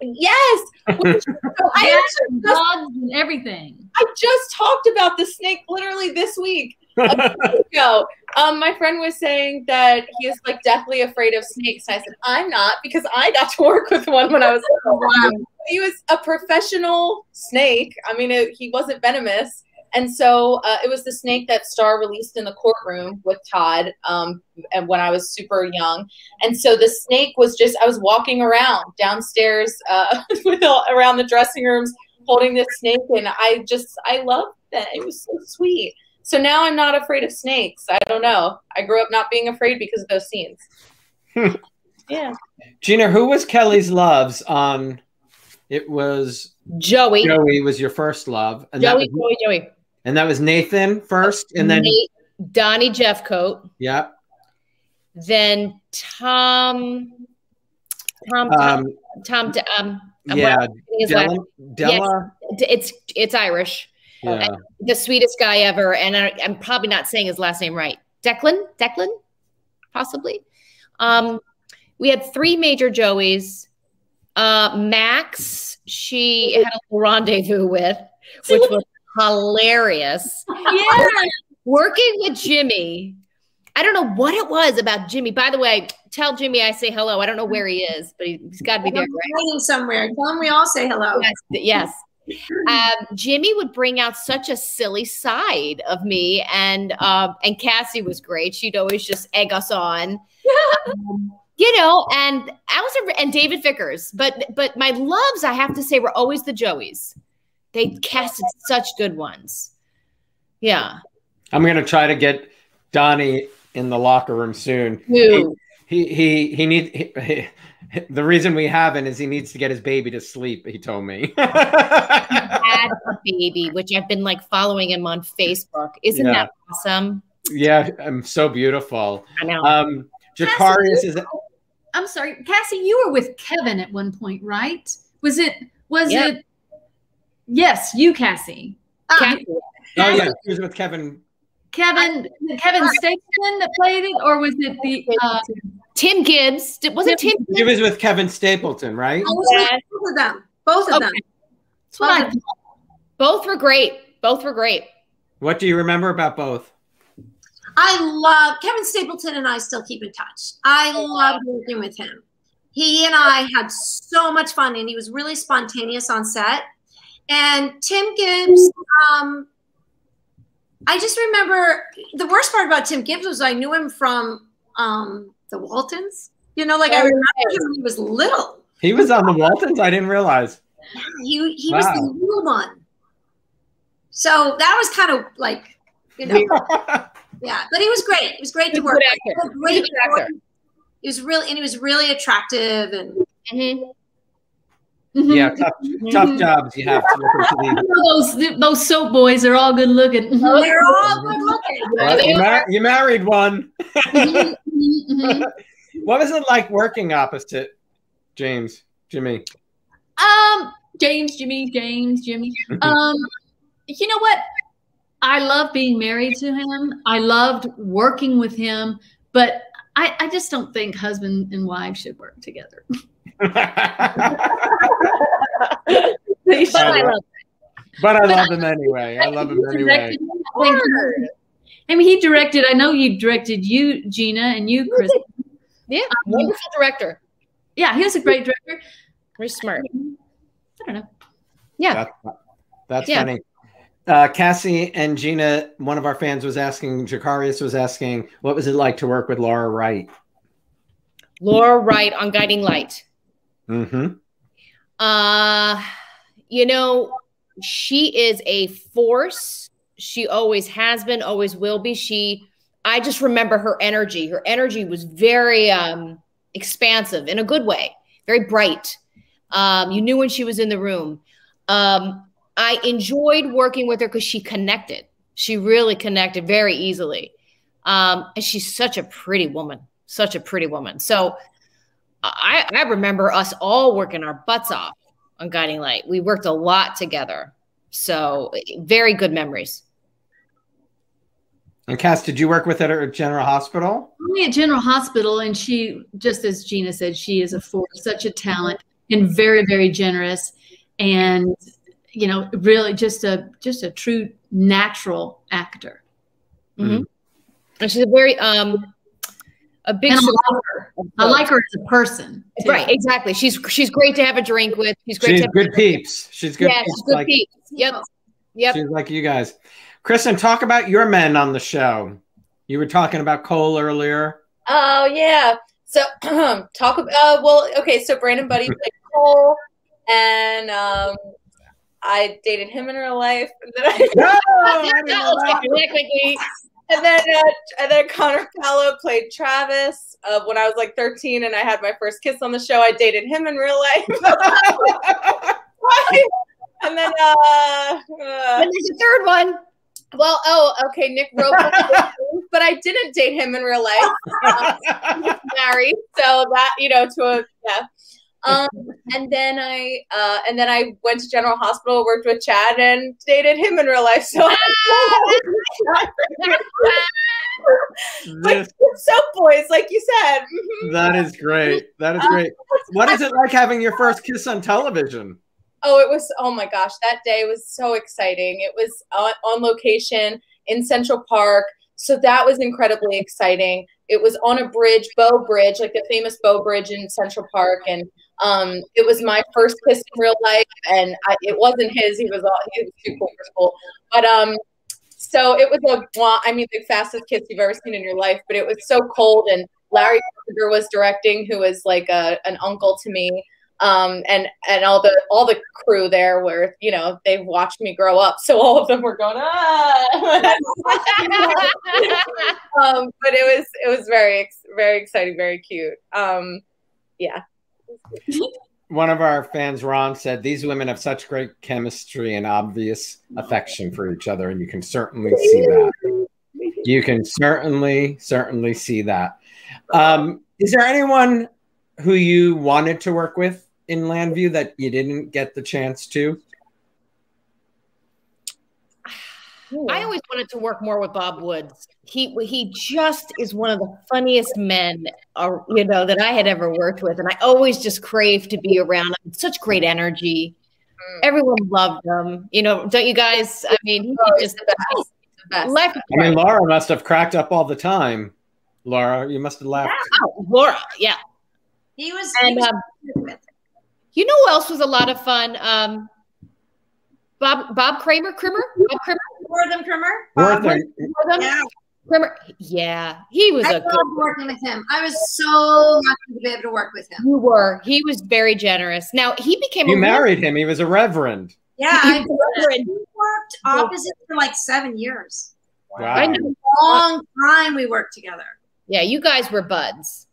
Yes. I actually dogs and everything. I just talked about the snake literally this week. A week ago. Um, my friend was saying that he is like deathly afraid of snakes. And I said, I'm not, because I got to work with one when I was little. He was a professional snake. I mean, it, he wasn't venomous. And so uh, it was the snake that Starr released in the courtroom with Todd um, and when I was super young. And so the snake was just, I was walking around downstairs uh, with all, around the dressing rooms holding this snake. And I just, I loved that. It was so sweet. So now I'm not afraid of snakes. I don't know. I grew up not being afraid because of those scenes. Hmm. Yeah. Gina, who was Kelly's loves on, it was Joey. Joey was your first love. And Joey, that was, Joey, Joey. And that was Nathan first, and then Nate, Donnie Jeffcoat. Yeah. Then Tom. Tom. Um, Tom. Tom um, yeah. Della, Della. Yes, it's it's Irish. Yeah. The sweetest guy ever, and I, I'm probably not saying his last name right. Declan. Declan, possibly. Um, we had three major Joeys. Uh, Max, she had a little rendezvous with, which was hilarious. Yeah. Working with Jimmy. I don't know what it was about Jimmy. By the way, tell Jimmy I say hello. I don't know where he is, but he's got to be there, right? Hiding somewhere. Tell him we all say hello. Yes. yes. Um, Jimmy would bring out such a silly side of me, and um, and Cassie was great. She'd always just egg us on. Um, you know, and I was, and David Vickers, but but my loves, I have to say, were always the Joeys. They casted such good ones. Yeah. I'm going to try to get Donnie in the locker room soon. He, he, he, he needs, he, The reason we haven't is he needs to get his baby to sleep, he told me. He had a baby, which I've been like following him on Facebook. Isn't yeah. that awesome? Yeah, I'm so beautiful. I know. Um, Jacarius is. I'm sorry, Cassie, you were with Kevin at one point, right? Was it, was yeah. it? Yes, you, Cassie. Oh, Cassie. oh Cassie. yeah, she was with Kevin. Kevin, I, Kevin I, Stapleton that played it, or was it the uh, Tim Gibbs? Was it Tim? It Tim was with Kevin Stapleton, right? Yeah. Both of them. Both of okay. them. That's what both, I thought. Both were great. Both were great. What do you remember about both? I love Kevin Stapleton, and I still keep in touch. I love working with him. He and I had so much fun, and he was really spontaneous on set. And Tim Gibbs, um, I just remember the worst part about Tim Gibbs was I knew him from um, the Waltons. You know, like I remember him when he was little. He was on the Waltons? I didn't realize. He, he wow. was the little one. So that was kind of like, you know. Yeah, but he was great. It was great to work. He was a great actor. He was really, and he was really attractive. And mm-hmm. yeah, tough, mm-hmm. tough jobs you have to look at. Those those soap boys are all good looking. Oh, they're all good looking. Well, you, mar you married one. mm-hmm. What was it like working opposite James, Jimmy? Um, James, Jimmy, James, Jimmy. Um, you know what? I love being married to him. I loved working with him, but I, I just don't think husband and wife should work together. but I love But I love him anyway. I love him anyway. I mean, he directed, I know you directed you, Gina, and you, Kristen. Yeah, wonderful director. Yeah, he was a great director. Very smart. I don't know. Yeah. That's, that's yeah. funny. Uh, Cassie and Gina, one of our fans was asking, Jacarius was asking, what was it like to work with Laura Wright? Laura Wright on Guiding Light. Mm-hmm. Uh, you know, she is a force. She always has been, always will be. She, I just remember her energy. Her energy was very um, expansive in a good way, very bright. Um, you knew when she was in the room. Um, I enjoyed working with her because she connected. She really connected very easily. Um, and she's such a pretty woman, such a pretty woman. So I, I remember us all working our butts off on Guiding Light. We worked a lot together. So very good memories. And Cass, did you work with her at General Hospital? Only at General Hospital. And she, just as Gina said, she is a force, such a talent and very, very generous. And you know, really just a, just a true natural actor. Mm-hmm. And she's a very, um, a big, I like, her. I like her as a person. Too. Right. Exactly. She's, she's great to have a drink with. She's great. She's to good peeps. She's good. Yeah, peeps. She's good like, peeps. Yep. Yep. She's like you guys. Kristen, talk about your men on the show. You were talking about Cole earlier. Oh yeah. So talk about, uh, well, okay. So Brandon Buddy played Cole and, um, I dated him in real life, and then I, no, I and then uh, and then Connor Callow played Travis uh, when I was like thirteen, and I had my first kiss on the show. I dated him in real life, and then uh, uh, and there's a third one. Well, oh, okay, Nick Roper, but I didn't date him in real life. Um, he was married, so that you know to a yeah. Um, and then I, uh, and then I went to General Hospital, worked with Chad, and dated him in real life. So, like, soap boys, like you said. That is great. That is great. What is it like having your first kiss on television? Oh, it was. Oh my gosh, that day was so exciting. It was on, on location in Central Park, so that was incredibly exciting. It was on a bridge, Bow Bridge, like the famous Bow Bridge in Central Park, and um, it was my first kiss in real life. And I, it wasn't his; he was all, he was too cool for school. But um, so it was a—I mean, the fastest kiss you've ever seen in your life. But it was so cold, and Larry Roger was directing, who was like a, an uncle to me, um, and and all the all the crew there were, you know, they watched me grow up, so all of them were going ah. um, but it was it was very very exciting, very cute. Um, yeah, One of our fans, Ron, said, these women have such great chemistry and obvious affection for each other, and you can certainly see that. You can certainly, certainly see that. Um, is there anyone who you wanted to work with in Landview that you didn't get the chance to? I always wanted to work more with Bob Woods. He he just is one of the funniest men, uh, you know, that I had ever worked with, and I always just craved to be around him. Such great energy. Everyone loved him. You know, don't you guys? I mean, he was just the best. The best. Life I mean, Laura must have cracked up all the time. Laura, you must have laughed. Wow, Laura, yeah. He was. And he was um, you know, who else was a lot of fun. Um, Bob Bob Cramer, Crimmer, Bob Cramer. Wortham Krimmer? Wortham. Wortham? Yeah. Krimmer. Yeah. He was I a good working with him. I was so lucky to be able to work with him. You were. He was very generous. Now, he became You a married reverend. him. He was a reverend. Yeah. He, I reverend. We worked opposite for like seven years. Wow. I knew a long time we worked together. Yeah, you guys were buds.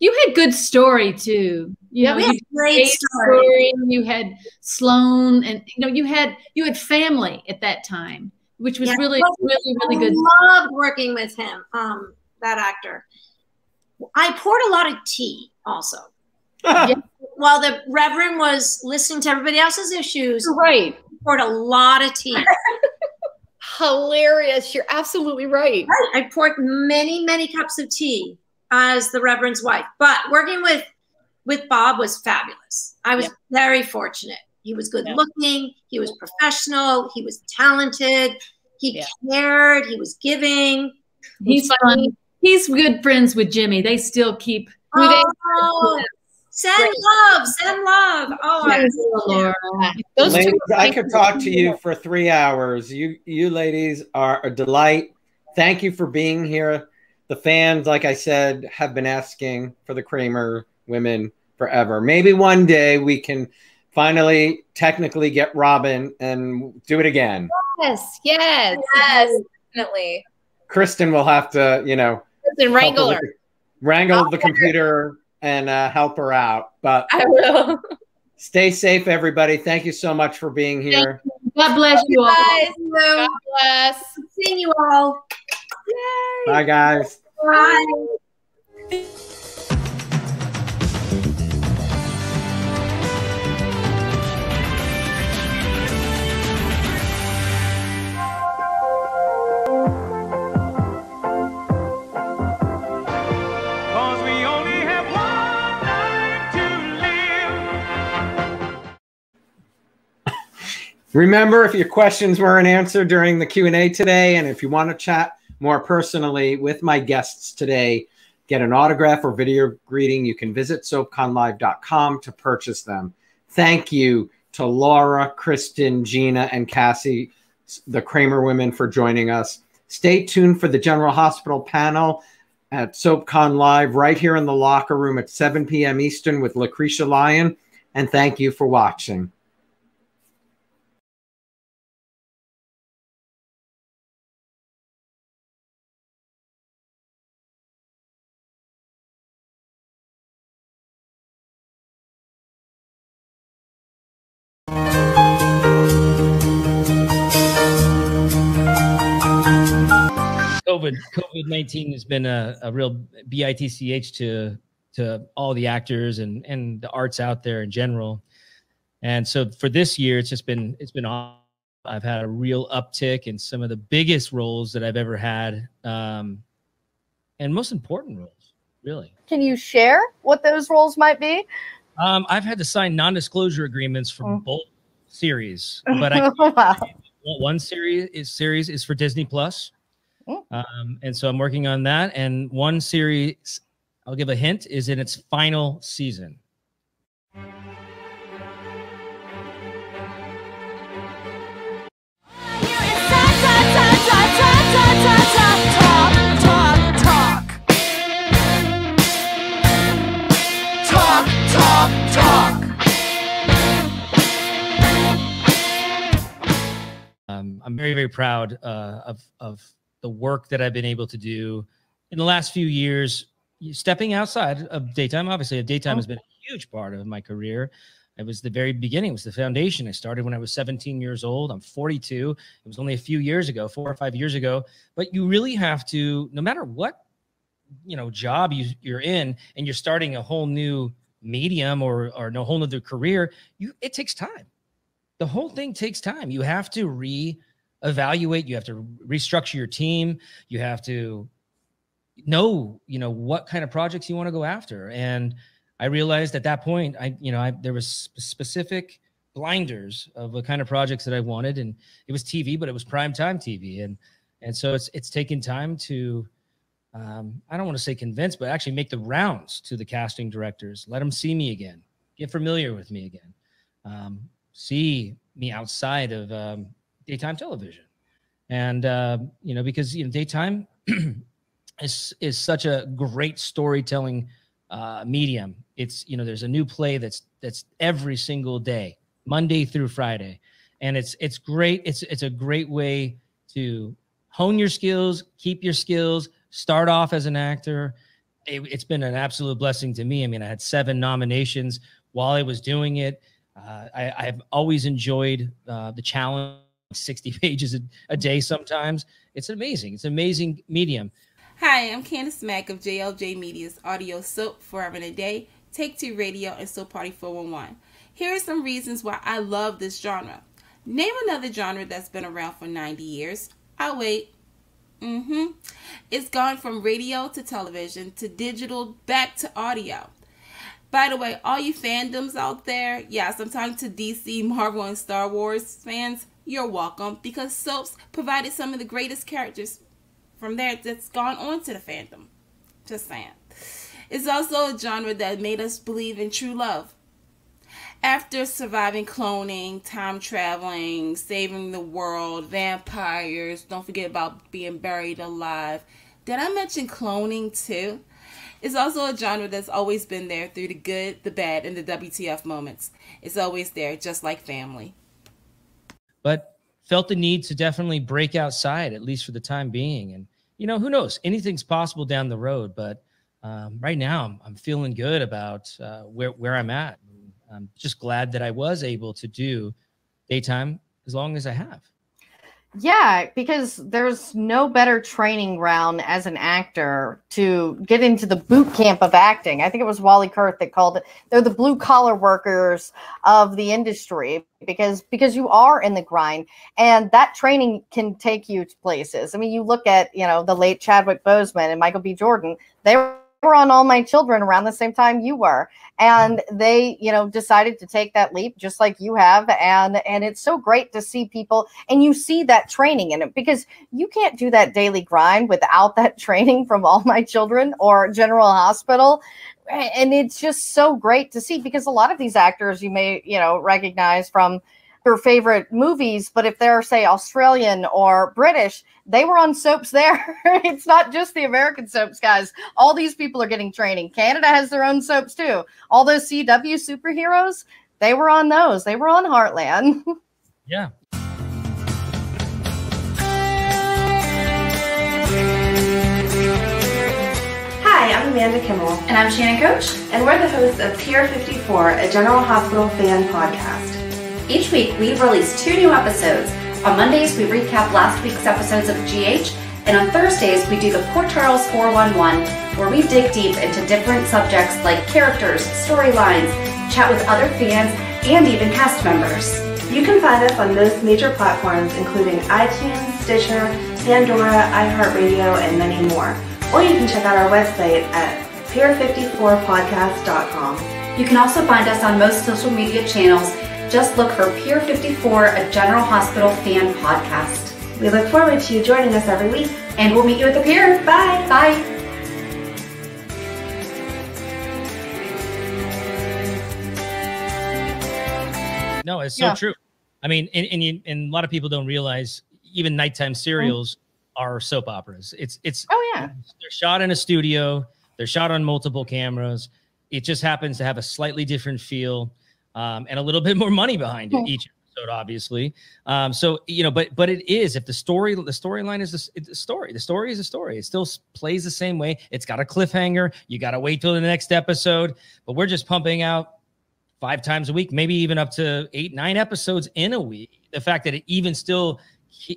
You had good story, too. You yeah, know, we had great story. story. You had Sloan, and you know, you had you had family at that time. Which was yeah, really, really, really good. I loved working with him, um, that actor. I poured a lot of tea also. Yeah. While the Reverend was listening to everybody else's issues, right. I poured a lot of tea. Hilarious. You're absolutely right. I poured many, many cups of tea as the Reverend's wife. But working with, with Bob was fabulous. I was yeah. very fortunate. He was good looking. He was professional. He was talented. He yeah. cared. He was giving. He's, He's funny. Fun. He's good friends with Jimmy. They still keep. Oh, they, send great. love. Send love. Oh, yes. I love Laura. Those ladies, two I could talk to you for three hours. You, you ladies are a delight. Thank you for being here. The fans, like I said, have been asking for the Cramer women forever. Maybe one day we can finally, technically get Robin and do it again. Yes, yes, yes, definitely. Kristen will have to, you know, Kristen wrangle her. Wrangle I'll the computer her. and uh, help her out. But I will. Stay safe, everybody. Thank you so much for being here. God bless you all. God bless. Seeing you all. Yay. Bye, guys. Bye. Bye. Remember, if your questions weren't answered during the Q and A today, and if you want to chat more personally with my guests today, get an autograph or video greeting, you can visit soap con live dot com to purchase them. Thank you to Laura, Kristen, Gina, and Cassie, the Cramer women, for joining us. Stay tuned for the General Hospital panel at SoapCon Live right here in the locker room at seven p m Eastern with Lucretia Lyon, and thank you for watching. COVID, COVID nineteen has been a, a real bitch to to all the actors and and the arts out there in general. And so for this year, it's just been it's been awesome. I've had a real uptick in some of the biggest roles that I've ever had, um, and most important roles, really. Can you share what those roles might be? Um, I've had to sign non-disclosure agreements for mm. both series, but I wow. one series is series is for Disney Plus. Um, and so I'm working on that. And one series, I'll give a hint, is in its final season. Um, I'm very, very proud uh, of, of, the work that I've been able to do in the last few years, stepping outside of daytime. Obviously, daytime has been a huge part of my career. It was the very beginning. It was the foundation. I started when I was seventeen years old. I'm forty-two. It was only a few years ago, four or five years ago. But you really have to, no matter what, you know, job you, you're in, and you're starting a whole new medium or or a whole nother career, you it takes time. The whole thing takes time. You have to re-evaluate. You have to restructure your team. You have to know, you know, what kind of projects you want to go after. And I realized at that point, I, you know, I, there was sp specific blinders of the kind of projects that I wanted, and it was T V, but it was prime time T V. And, and so it's, it's taken time to, um, I don't want to say convince, but actually make the rounds to the casting directors, let them see me again, get familiar with me again, um, see me outside of, um, daytime television. And, uh, you know, because, you know, daytime is, is such a great storytelling Uh, medium. It's, you know, there's a new play that's that's every single day, Monday through Friday, and it's it's great. It's it's a great way to hone your skills, keep your skills, start off as an actor. It, it's been an absolute blessing to me. I mean, I had seven nominations while I was doing it. Uh, I, I've always enjoyed uh, the challenge, sixty pages a, a day sometimes. It's amazing. It's an amazing medium. Hi, I'm Candace Mack of J L J Media's audio soap Forever in a Day, Take Two Radio, and Soap Party four one one. Here are some reasons why I love this genre. Name another genre that's been around for ninety years. I'll wait. Mm-hmm. It's gone from radio to television to digital back to audio. By the way, all you fandoms out there, yes, I'm talking to D C, Marvel, and Star Wars fans, you're welcome, because soaps provided some of the greatest characters from there that's gone on to the fandom. Just saying. It's also a genre that made us believe in true love. After surviving cloning, time traveling, saving the world, vampires, don't forget about being buried alive. Did I mention cloning too? It's also a genre that's always been there through the good, the bad, and the W T F moments. It's always there, just like family. But felt the need to definitely break outside, at least for the time being. And, you know, who knows? Anything's possible down the road. But um, right now, I'm, I'm feeling good about uh, where, where I'm at. I'm just glad that I was able to do daytime as long as I have. Yeah, because there's no better training ground as an actor to get into the boot camp of acting. I think it was Wally Kurth that called it. They're the blue collar workers of the industry. Because because you are in the grind, and that training can take you to places. I mean, you look at, you know, the late Chadwick Boseman and Michael B. Jordan. They were on All My Children around the same time you were, and they, you know, decided to take that leap just like you have. And and it's so great to see people, and you see that training in it, because you can't do that daily grind without that training from All My Children or General Hospital. And it's just so great to see, because a lot of these actors you may, you know, recognize from your favorite movies, but if they're, say, Australian or British, they were on soaps there. It's not just the American soaps, guys. All these people are getting training. Canada has their own soaps too. All those C W superheroes, they were on those. They were on Heartland. Yeah. Hi, I'm Amanda Kimmel. And I'm Shannon Coach. And we're the hosts of Pier fifty-four, a General Hospital fan podcast. Each week, we release two new episodes. On Mondays, we recap last week's episodes of G H, and on Thursdays, we do the Port Charles four one one, where we dig deep into different subjects like characters, storylines, chat with other fans, and even cast members. You can find us on most major platforms, including iTunes, Stitcher, Pandora, iHeartRadio, and many more. Or you can check out our website at pier fifty-four podcast dot com. You can also find us on most social media channels. Just look for Pier fifty-four, a General Hospital fan podcast. We look forward to you joining us every week. And we'll meet you at the pier. Bye. Bye. No, it's so yeah. true. I mean, and, and, you, and a lot of people don't realize even nighttime serials mm-hmm. are soap operas. It's it's oh yeah. They're shot in a studio. They're shot on multiple cameras. It just happens to have a slightly different feel um, and a little bit more money behind it each. episode, obviously. Um, so, you know, but, but it is, if the story, the storyline is a, it's a story, the story is a story. It still plays the same way. It's got a cliffhanger. You got to wait till the next episode, but we're just pumping out five times a week, maybe even up to eight, nine episodes in a week. The fact that it even still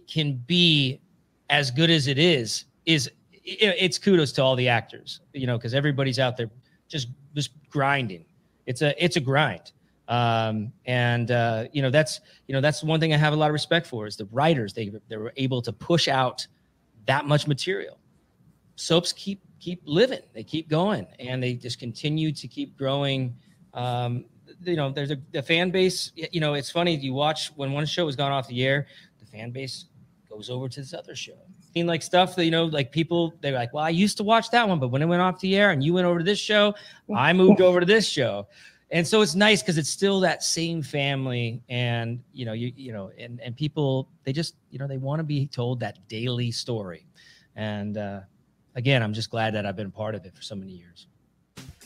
can be as good as it is, is it's kudos to all the actors, you know, because everybody's out there just, just grinding. It's a, it's a grind. Um, and, uh, you know, that's, you know, that's one thing I have a lot of respect for is the writers. They, they were able to push out that much material. Soaps keep, keep living. They keep going and they just continue to keep growing. Um, you know, there's a the fan base, you know, it's funny. You watch when one show has gone off the air, the fan base goes over to this other show. I mean, like stuff that, you know, like people, they're like, well, I used to watch that one, but when it went off the air and you went over to this show, I moved over to this show. And so it's nice because it's still that same family. And, you know, you, you know, and, and people, they just, you know, they want to be told that daily story. And uh, again, I'm just glad that I've been part of it for so many years.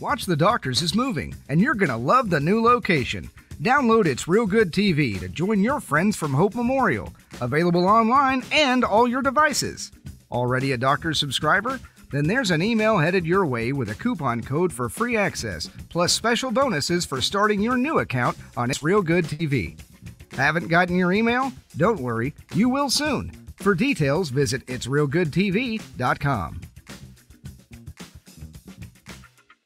Watch the Doctors is moving, and you're going to love the new location. Download It's Real Good T V to join your friends from Hope Memorial. Available online and all your devices. Already a Doctors subscriber? Then there's an email headed your way with a coupon code for free access, plus special bonuses for starting your new account on It's Real Good T V. Haven't gotten your email? Don't worry, you will soon. For details, visit its real good t v dot com.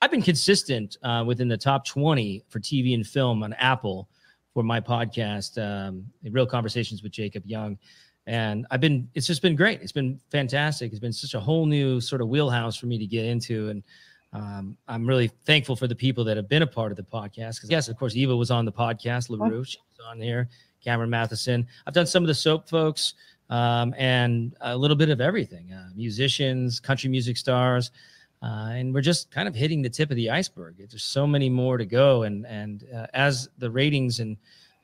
I've been consistent uh, within the top twenty for T V and film on Apple for my podcast, um, Real Conversations with Jacob Young. And I've been, it's just been great. It's been fantastic. It's been such a whole new sort of wheelhouse for me to get into. And um, I'm really thankful for the people that have been a part of the podcast. Because yes, of course, Eva was on the podcast. LaRue, she was on here. Cameron Matheson. I've done some of the soap folks um, and a little bit of everything. Uh, musicians, country music stars. Uh, and we're just kind of hitting the tip of the iceberg. There's so many more to go. And and uh, as the ratings and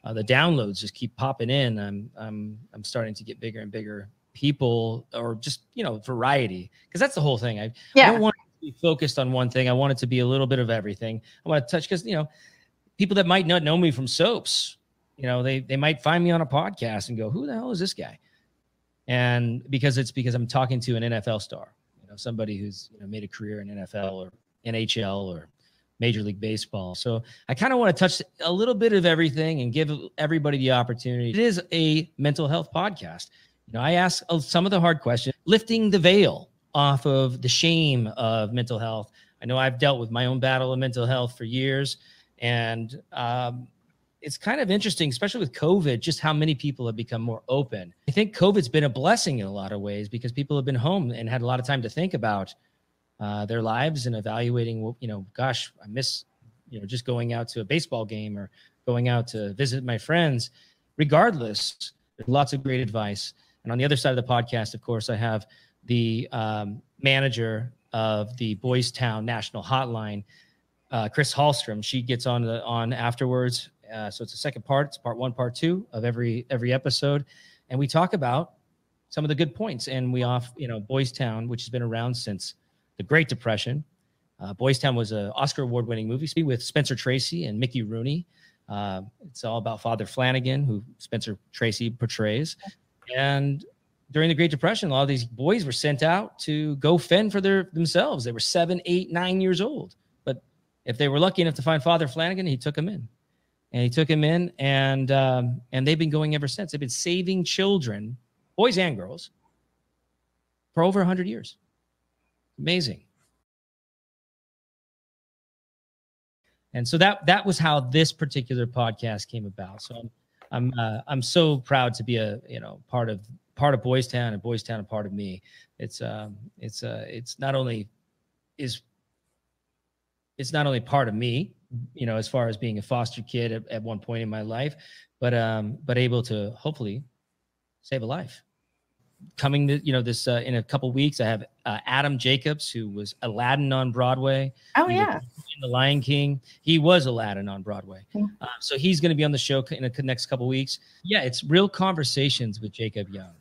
uh, the downloads just keep popping in, I'm I'm I'm starting to get bigger and bigger people, or just you know variety, because that's the whole thing. I, yeah. I don't want it to be focused on one thing. I want it to be a little bit of everything. I want to touch because you know people that might not know me from soaps, you know they they might find me on a podcast and go, who the hell is this guy? And because it's because I'm talking to an N F L star. Know, somebody who's you know, made a career in N F L or N H L or Major League Baseball. So I kind of want to touch a little bit of everything and give everybody the opportunity. It is a mental health podcast. You know, I ask some of the hard questions, lifting the veil off of the shame of mental health. I know I've dealt with my own battle of mental health for years, and um, it's kind of interesting, especially with COVID, just how many people have become more open. I think COVID's been a blessing in a lot of ways because people have been home and had a lot of time to think about uh, their lives and evaluating, you know, gosh, I miss, you know, just going out to a baseball game or going out to visit my friends. Regardless, there's lots of great advice. And on the other side of the podcast, of course, I have the um, manager of the Boys Town National Hotline, uh, Chris Hallstrom. She gets on the, on afterwards. Uh, so it's a second part. It's part one, part two of every every episode, and we talk about some of the good points. And we off, you know, Boys Town, which has been around since the Great Depression. Uh, Boys Town was an Oscar award-winning movie with Spencer Tracy and Mickey Rooney. Uh, it's all about Father Flanagan, who Spencer Tracy portrays. And during the Great Depression, a lot of these boys were sent out to go fend for their themselves. They were seven, eight, nine years old. But if they were lucky enough to find Father Flanagan, he took them in. And he took him in, and um, and they've been going ever since. They've been saving children, boys and girls, for over one hundred years. Amazing. And so that that was how this particular podcast came about. So I'm I'm uh, I'm so proud to be a you know part of part of Boys Town, and Boys Town a part of me. It's um it's uh it's not only is it's not only part of me. You know, as far as being a foster kid at, at one point in my life, but um, but able to hopefully save a life. Coming to you know this uh, in a couple weeks, I have uh, Adam Jacobs, who was Aladdin on Broadway. Oh he yeah, in The Lion King, he was Aladdin on Broadway. Okay. Uh, so he's going to be on the show in the next couple weeks. Yeah, it's Real Conversations with Jacob Young,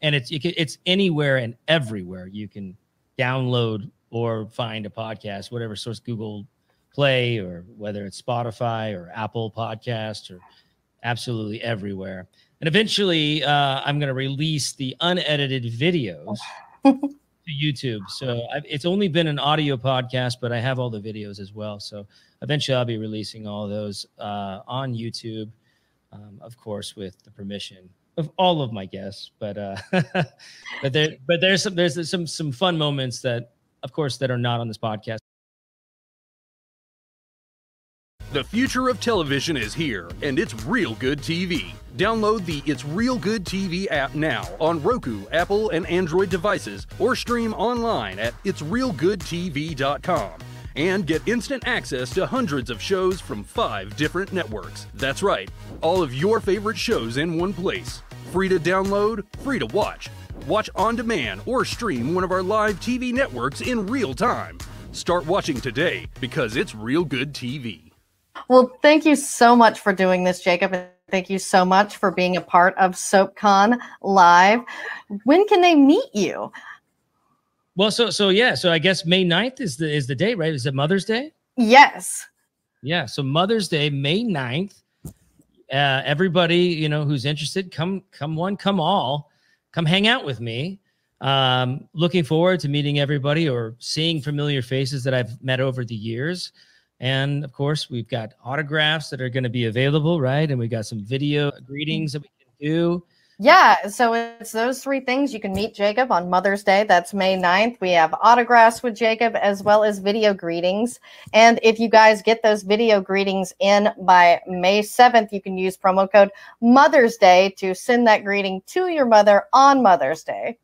and it's it's anywhere and everywhere you can download or find a podcast, whatever source Google Play, or whether it's Spotify or Apple Podcast or absolutely everywhere. And eventually, uh, I'm going to release the unedited videos to YouTube. So I've, it's only been an audio podcast, but I have all the videos as well. So eventually, I'll be releasing all those uh, on YouTube, um, of course, with the permission of all of my guests. But uh, but there but there's some there's some some fun moments that, of course, that are not on this podcast. The future of television is here, and it's Real Good T V. Download the It's Real Good T V app now on Roku, Apple, and Android devices, or stream online at its real good t v dot com. And get instant access to hundreds of shows from five different networks. That's right, all of your favorite shows in one place. Free to download, free to watch. Watch on demand or stream one of our live T V networks in real time. Start watching today, because it's Real Good T V. Well, thank you so much for doing this, Jacob. And thank you so much for being a part of SoapCon Live. When can they meet you? Well, so so yeah, so I guess May ninth is the is the day, right? Is it Mother's Day? Yes. Yeah, so Mother's Day, May ninth. Uh, everybody, you know, who's interested, come come one, come all, come hang out with me. Um, looking forward to meeting everybody or seeing familiar faces that I've met over the years. And of course, we've got autographs that are going to be available, right? And we've got some video greetings that we can do. Yeah, so it's those three things. You can meet Jacob on Mother's Day. That's May ninth. We have autographs with Jacob as well as video greetings. And if you guys get those video greetings in by May seventh, you can use promo code Mother's Day to send that greeting to your mother on Mother's Day.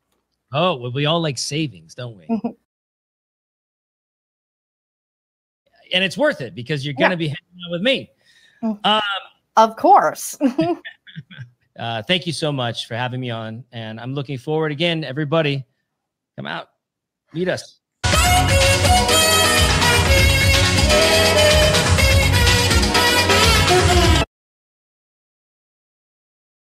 Oh, well, we all like savings, don't we? And it's worth it because you're going to yeah. be hanging out with me. Um, of course. uh, thank you so much for having me on. And I'm looking forward again. Everybody, come out. Meet us.